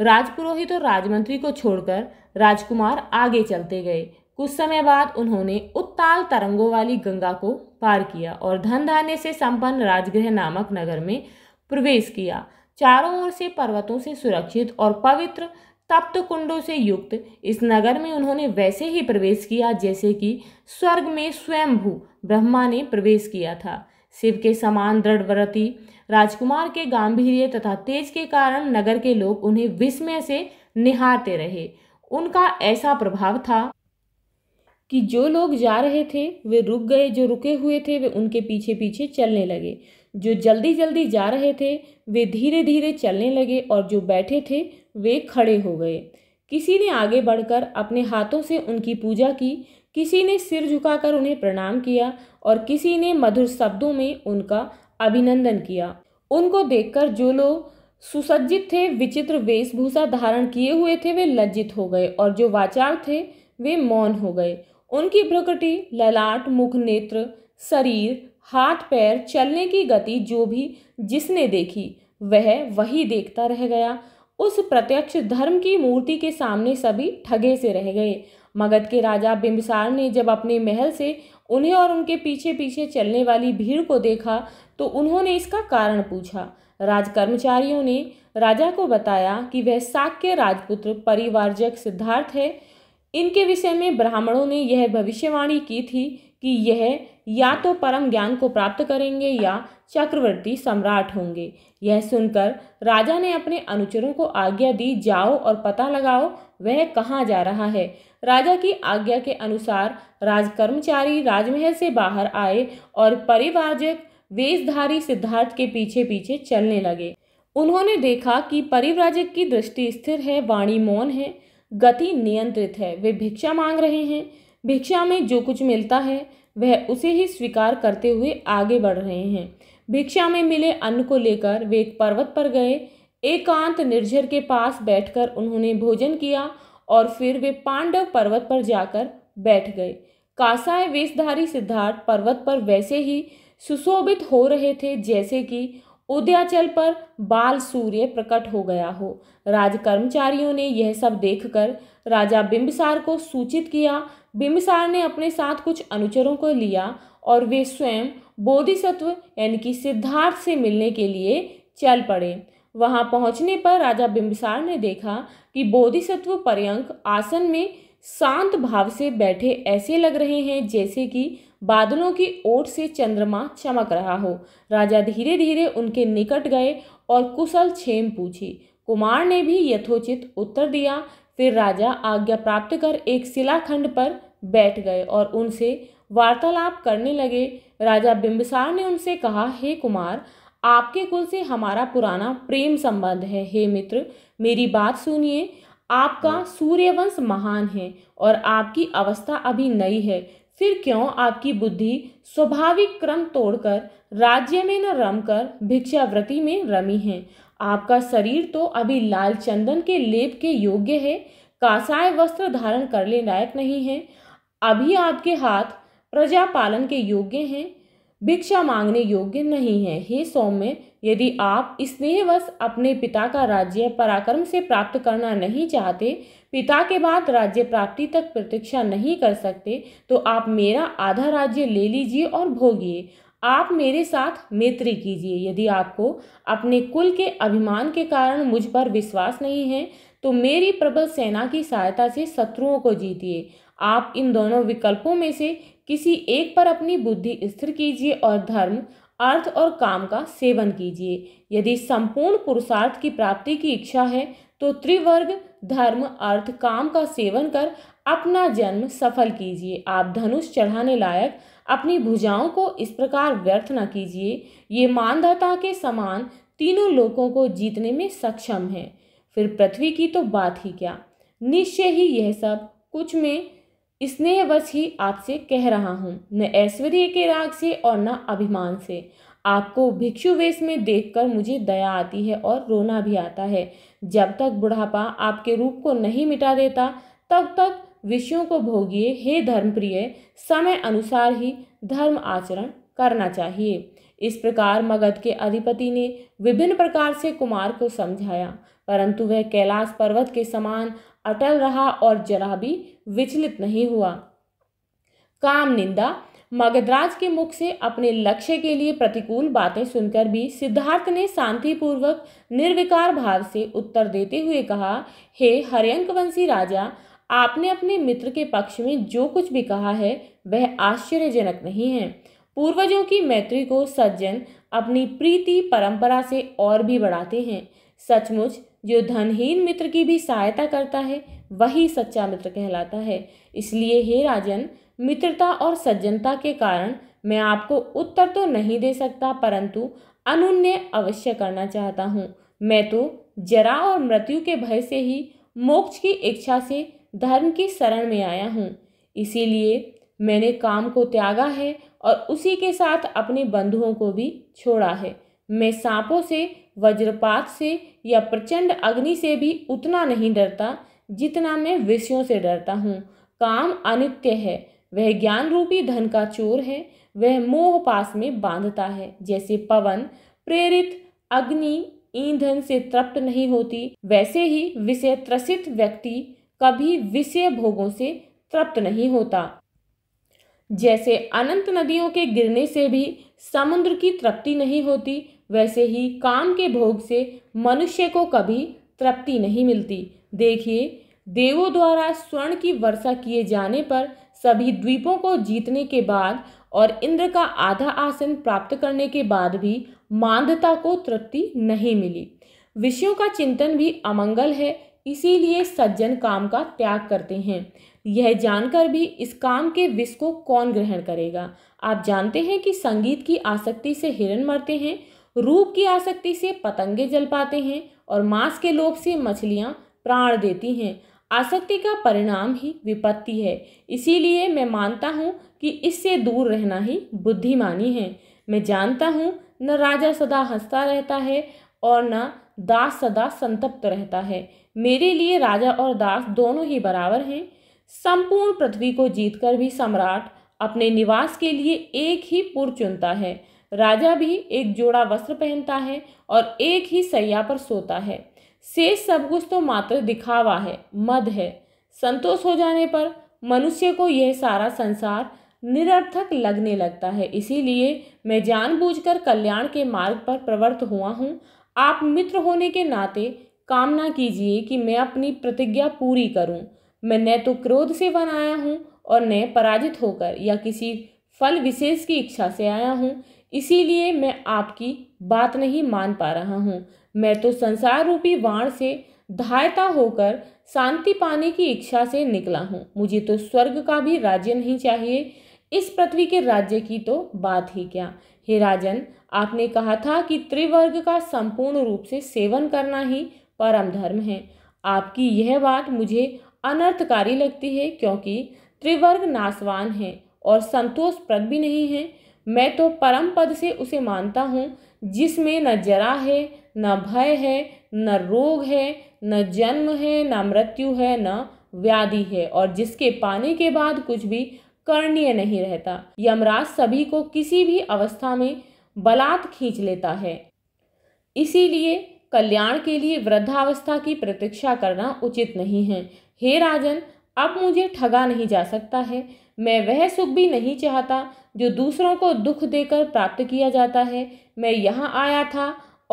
राजपुरोहित और राजमंत्री को छोड़कर राजकुमार आगे चलते गए। कुछ समय बाद उन्होंने उत्ताल तरंगों वाली गंगा को पार किया और धन धान्य से संपन्न राजगृह नामक नगर में प्रवेश किया। चारों ओर से पर्वतों से सुरक्षित और पवित्र तप्त कुंडों से युक्त इस नगर में उन्होंने वैसे ही प्रवेश किया जैसे कि स्वर्ग में स्वयंभू ब्रह्मा ने प्रवेश किया था। शिव के समान दृढ़व्रती राजकुमार के गांभीर्य तथा तेज के कारण नगर के लोग उन्हें विस्मय से निहारते रहे। उनका ऐसा प्रभाव था कि जो लोग जा रहे थे वे रुक गए, जो रुके हुए थे वे उनके पीछे पीछे चलने लगे, जो जल्दी जल्दी जा रहे थे वे धीरे धीरे चलने लगे और जो बैठे थे वे खड़े हो गए। किसी ने आगे बढ़कर अपने हाथों से उनकी पूजा की, किसी ने सिर झुकाकर उन्हें प्रणाम किया और किसी ने मधुर शब्दों में उनका अभिनंदन किया। उनको देखकर जो लोग सुसज्जित थे, विचित्र वेशभूषा धारण किए हुए थे, वे लज्जित हो गए और जो वाचाल थे वे मौन हो गए। उनकी प्रकृति, ललाट, मुख, नेत्र, शरीर, हाथ पैर, चलने की गति जो भी जिसने देखी वह वही देखता रह गया। उस प्रत्यक्ष धर्म की मूर्ति के सामने सभी ठगे से रह गए। मगध के राजा बिम्बिसार ने जब अपने महल से उन्हें और उनके पीछे पीछे चलने वाली भीड़ को देखा तो उन्होंने इसका कारण पूछा। राजकर्मचारियों ने राजा को बताया कि वह शाक्य राजपुत्र परिवारजक सिद्धार्थ है। इनके विषय में ब्राह्मणों ने यह भविष्यवाणी की थी कि यह या तो परम ज्ञान को प्राप्त करेंगे या चक्रवर्ती सम्राट होंगे। यह सुनकर राजा ने अपने अनुचरों को आज्ञा दी, जाओ और पता लगाओ वह कहाँ जा रहा है। राजा की आज्ञा के अनुसार राजकर्मचारी राजमहल से बाहर आए और परिव्राजक वेशधारी सिद्धार्थ के पीछे पीछे चलने लगे। उन्होंने देखा कि परिव्राजक की दृष्टि स्थिर है, वाणी मौन है, गति नियंत्रित है। वे भिक्षा मांग रहे हैं, भिक्षा में जो कुछ मिलता है वह उसे ही स्वीकार करते हुए आगे बढ़ रहे हैं। भिक्षा में मिले अन्न को लेकर वे एक पर्वत पर गए। एकांत निर्झर के पास बैठकर उन्होंने भोजन किया और फिर वे पांडव पर्वत पर जाकर बैठ गए। कासाय वेशधारी सिद्धार्थ पर्वत पर वैसे ही सुशोभित हो रहे थे जैसे कि उदयाचल पर बाल सूर्य प्रकट हो गया हो। राजकर्मचारियों ने यह सब देखकर राजा बिम्बिसार को सूचित किया। बिम्बिसार ने अपने साथ कुछ अनुचरों को लिया और वे स्वयं बोधिसत्व यानी कि सिद्धार्थ से मिलने के लिए चल पड़े। वहां पहुंचने पर राजा बिम्बिसार ने देखा कि बोधिसत्व पर्यंक आसन में शांत भाव से बैठे ऐसे लग रहे हैं जैसे कि बादलों की ओट से चंद्रमा चमक रहा हो। राजा धीरे धीरे उनके निकट गए और कुशल क्षेम पूछी। कुमार ने भी यथोचित उत्तर दिया। फिर राजा आज्ञा प्राप्त कर एक शिलाखंड पर बैठ गए और उनसे वार्तालाप करने लगे। राजा बिम्बिसार ने उनसे कहा, हे कुमार, आपके कुल से हमारा पुराना प्रेम संबंध है। हे मित्र, मेरी बात सुनिए। आपका सूर्यवंश महान है और आपकी अवस्था अभी नई है, फिर क्यों आपकी बुद्धि स्वाभाविक क्रम तोड़कर राज्य में न रमकर भिक्षावृत्ति में रमी है। आपका शरीर तो अभी लाल चंदन के लेप के योग्य है, कासाय वस्त्र धारण करने लायक नहीं है। अभी आपके हाथ प्रजा पालन के योग्य हैं, भिक्षा मांगने योग्य नहीं है। हे सौम्य, यदि आप स्नेहवश अपने पिता का राज्य पराक्रम से प्राप्त करना नहीं चाहते, पिता के बाद राज्य प्राप्ति तक प्रतीक्षा नहीं कर सकते, तो आप मेरा आधा राज्य ले लीजिए और भोगिए। आप मेरे साथ मैत्री कीजिए। यदि आपको अपने कुल के अभिमान के कारण मुझ पर विश्वास नहीं है तो मेरी प्रबल सेना की सहायता से शत्रुओं को जीतिए। आप इन दोनों विकल्पों में से किसी एक पर अपनी बुद्धि स्थिर कीजिए और धर्म, अर्थ और काम का सेवन कीजिए। यदि संपूर्ण पुरुषार्थ की प्राप्ति की इच्छा है तो त्रिवर्ग धर्म, अर्थ, काम का सेवन कर अपना जन्म सफल कीजिए। आप धनुष चढ़ाने लायक अपनी भुजाओं को इस प्रकार व्यर्थ न कीजिए। ये मांधाता के समान तीनों लोकों को जीतने में सक्षम है, फिर पृथ्वी की तो बात ही क्या। निश्चय ही यह सब कुछ में स्नेहवश ही आपसे कह रहा हूँ, न ऐश्वर्य के राग से और न अभिमान से। आपको भिक्षु वेश में देखकर मुझे दया आती है और रोना भी आता है। जब तक बुढ़ापा आपके रूप को नहीं मिटा देता तब तक विषयों को भोगिए। हे धर्मप्रिय, समय अनुसार ही धर्म आचरण करना चाहिए। इस प्रकार मगध के अधिपति ने विभिन्न प्रकार से कुमार को समझाया, परंतु वह कैलाश पर्वत के समान अटल रहा और जरा भी विचलित नहीं हुआ। काम निंदा मगधराज के मुख से अपने लक्ष्य के लिए प्रतिकूल बातें सुनकर भी सिद्धार्थ ने शांतिपूर्वक निर्विकार भाव से उत्तर देते हुए कहा, हे हर्यंकवंशी राजा, आपने अपने मित्र के पक्ष में जो कुछ भी कहा है वह आश्चर्यजनक नहीं है। पूर्वजों की मैत्री को सज्जन अपनी प्रीति परंपरा से और भी बढ़ाते हैं। सचमुच जो धनहीन मित्र की भी सहायता करता है वही सच्चा मित्र कहलाता है। इसलिए हे राजन, मित्रता और सज्जनता के कारण मैं आपको उत्तर तो नहीं दे सकता, परंतु अनुनय अवश्य करना चाहता हूँ। मैं तो जरा और मृत्यु के भय से ही मोक्ष की इच्छा से धर्म की शरण में आया हूँ। इसीलिए मैंने काम को त्यागा है और उसी के साथ अपने बंधुओं को भी छोड़ा है। मैं सांपों से, वज्रपात से या प्रचंड अग्नि से भी उतना नहीं डरता जितना मैं विषयों से डरता हूँ। काम अनित्य है, वह ज्ञान रूपी धन का चोर है, वह मोह पास में बांधता है। जैसे पवन प्रेरित अग्नि ईंधन से तृप्त नहीं होती, वैसे ही विषय त्रसित व्यक्ति कभी विषय भोगों से तृप्त नहीं होता। जैसे अनंत नदियों के गिरने से भी समुद्र की तृप्ति नहीं होती, वैसे ही काम के भोग से मनुष्य को कभी तृप्ति नहीं मिलती। देखिए, देवों द्वारा स्वर्ण की वर्षा किए जाने पर सभी द्वीपों को जीतने के बाद और इंद्र का आधा आसन प्राप्त करने के बाद भी मांधाता को तृप्ति नहीं मिली। विषयों का चिंतन भी अमंगल है, इसीलिए सज्जन काम का त्याग करते हैं। यह जानकर भी इस काम के विष को कौन ग्रहण करेगा। आप जानते हैं कि संगीत की आसक्ति से हिरण मरते हैं, रूप की आसक्ति से पतंगे जल पाते हैं और मांस के लोभ से मछलियां प्राण देती हैं। आसक्ति का परिणाम ही विपत्ति है। इसीलिए मैं मानता हूँ कि इससे दूर रहना ही बुद्धिमानी है। मैं जानता हूँ न राजा सदा हंसता रहता है और न दास सदा संतप्त रहता है। मेरे लिए राजा और दास दोनों ही बराबर हैं। संपूर्ण पृथ्वी को जीतकर भी सम्राट अपने निवास के लिए एक ही पुर चुनता है। राजा भी एक जोड़ा वस्त्र पहनता है और एक ही सैया पर सोता है। शेष सब कुछ तो मात्र दिखावा है, मद है। संतोष हो जाने पर मनुष्य को यह सारा संसार निरर्थक लगने लगता है। इसीलिए मैं जानबूझकर कल्याण के मार्ग पर प्रवृत्त हुआ हूँ। आप मित्र होने के नाते कामना कीजिए कि मैं अपनी प्रतिज्ञा पूरी करूं। मैं न तो क्रोध से वन आया हूं और न पराजित होकर या किसी फल विशेष की इच्छा से आया हूं। इसीलिए मैं आपकी बात नहीं मान पा रहा हूं। मैं तो संसार रूपी वाण से धायता होकर शांति पाने की इच्छा से निकला हूं। मुझे तो स्वर्ग का भी राज्य नहीं चाहिए, इस पृथ्वी के राज्य की तो बात ही क्या। हे राजन, आपने कहा था कि त्रिवर्ग का संपूर्ण रूप से सेवन करना ही परम धर्म है। आपकी यह बात मुझे अनर्थकारी लगती है, क्योंकि त्रिवर्ग नासवान है और संतोषप्रद भी नहीं है। मैं तो परम पद से उसे मानता हूँ जिसमें न जरा है, न भय है, न रोग है, न जन्म है, न मृत्यु है, न व्याधि है, और जिसके पाने के बाद कुछ भी करणीय नहीं रहता। यमराज सभी को किसी भी अवस्था में बलात् खींच लेता है। इसीलिए कल्याण के लिए वृद्धावस्था की प्रतीक्षा करना उचित नहीं है। हे राजन, अब मुझे ठगा नहीं जा सकता है। मैं वह सुख भी नहीं चाहता जो दूसरों को दुख देकर प्राप्त किया जाता है। मैं यहाँ आया था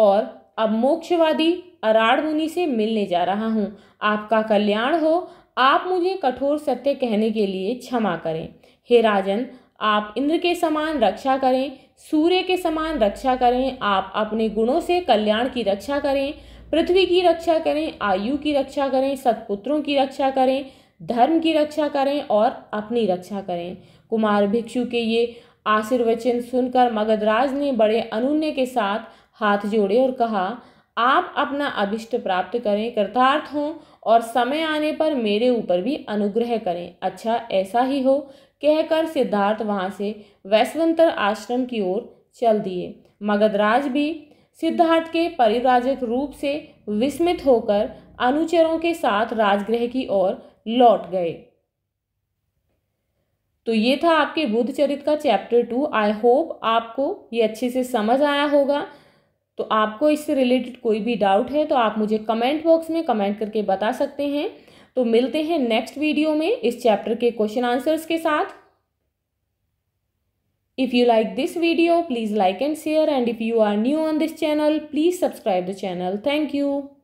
और अब मोक्षवादी अराड़ मुनि से मिलने जा रहा हूँ। आपका कल्याण हो। आप मुझे कठोर सत्य कहने के लिए क्षमा करें। हे राजन, आप इंद्र के समान रक्षा करें, सूर्य के समान रक्षा करें। आप अपने गुणों से कल्याण की रक्षा करें, पृथ्वी की रक्षा करें, आयु की रक्षा करें, सत्पुत्रों की रक्षा करें, धर्म की रक्षा करें और अपनी रक्षा करें। कुमार भिक्षु के ये आशीर्वचन सुनकर मगधराज ने बड़े अनुनय के साथ हाथ जोड़े और कहा, आप अपना अभिष्ट प्राप्त करें, कृतार्थ हों और समय आने पर मेरे ऊपर भी अनुग्रह करें। अच्छा, ऐसा ही हो। कहकर सिद्धार्थ वहाँ से वैश्वंतर आश्रम की ओर चल दिए। मगधराज भी सिद्धार्थ के परिव्राजक रूप से विस्मित होकर अनुचरों के साथ राजगृह की ओर लौट गए। तो ये था आपके बुद्ध चरित्र का चैप्टर टू। आई होप आपको ये अच्छे से समझ आया होगा। तो आपको इससे रिलेटेड कोई भी डाउट है तो आप मुझे कमेंट बॉक्स में कमेंट करके बता सकते हैं। तो मिलते हैं नेक्स्ट वीडियो में इस चैप्टर के क्वेश्चन आंसर्स के साथ। If you like this video, please like and share, and if you are new on this channel, please subscribe the channel. Thank you.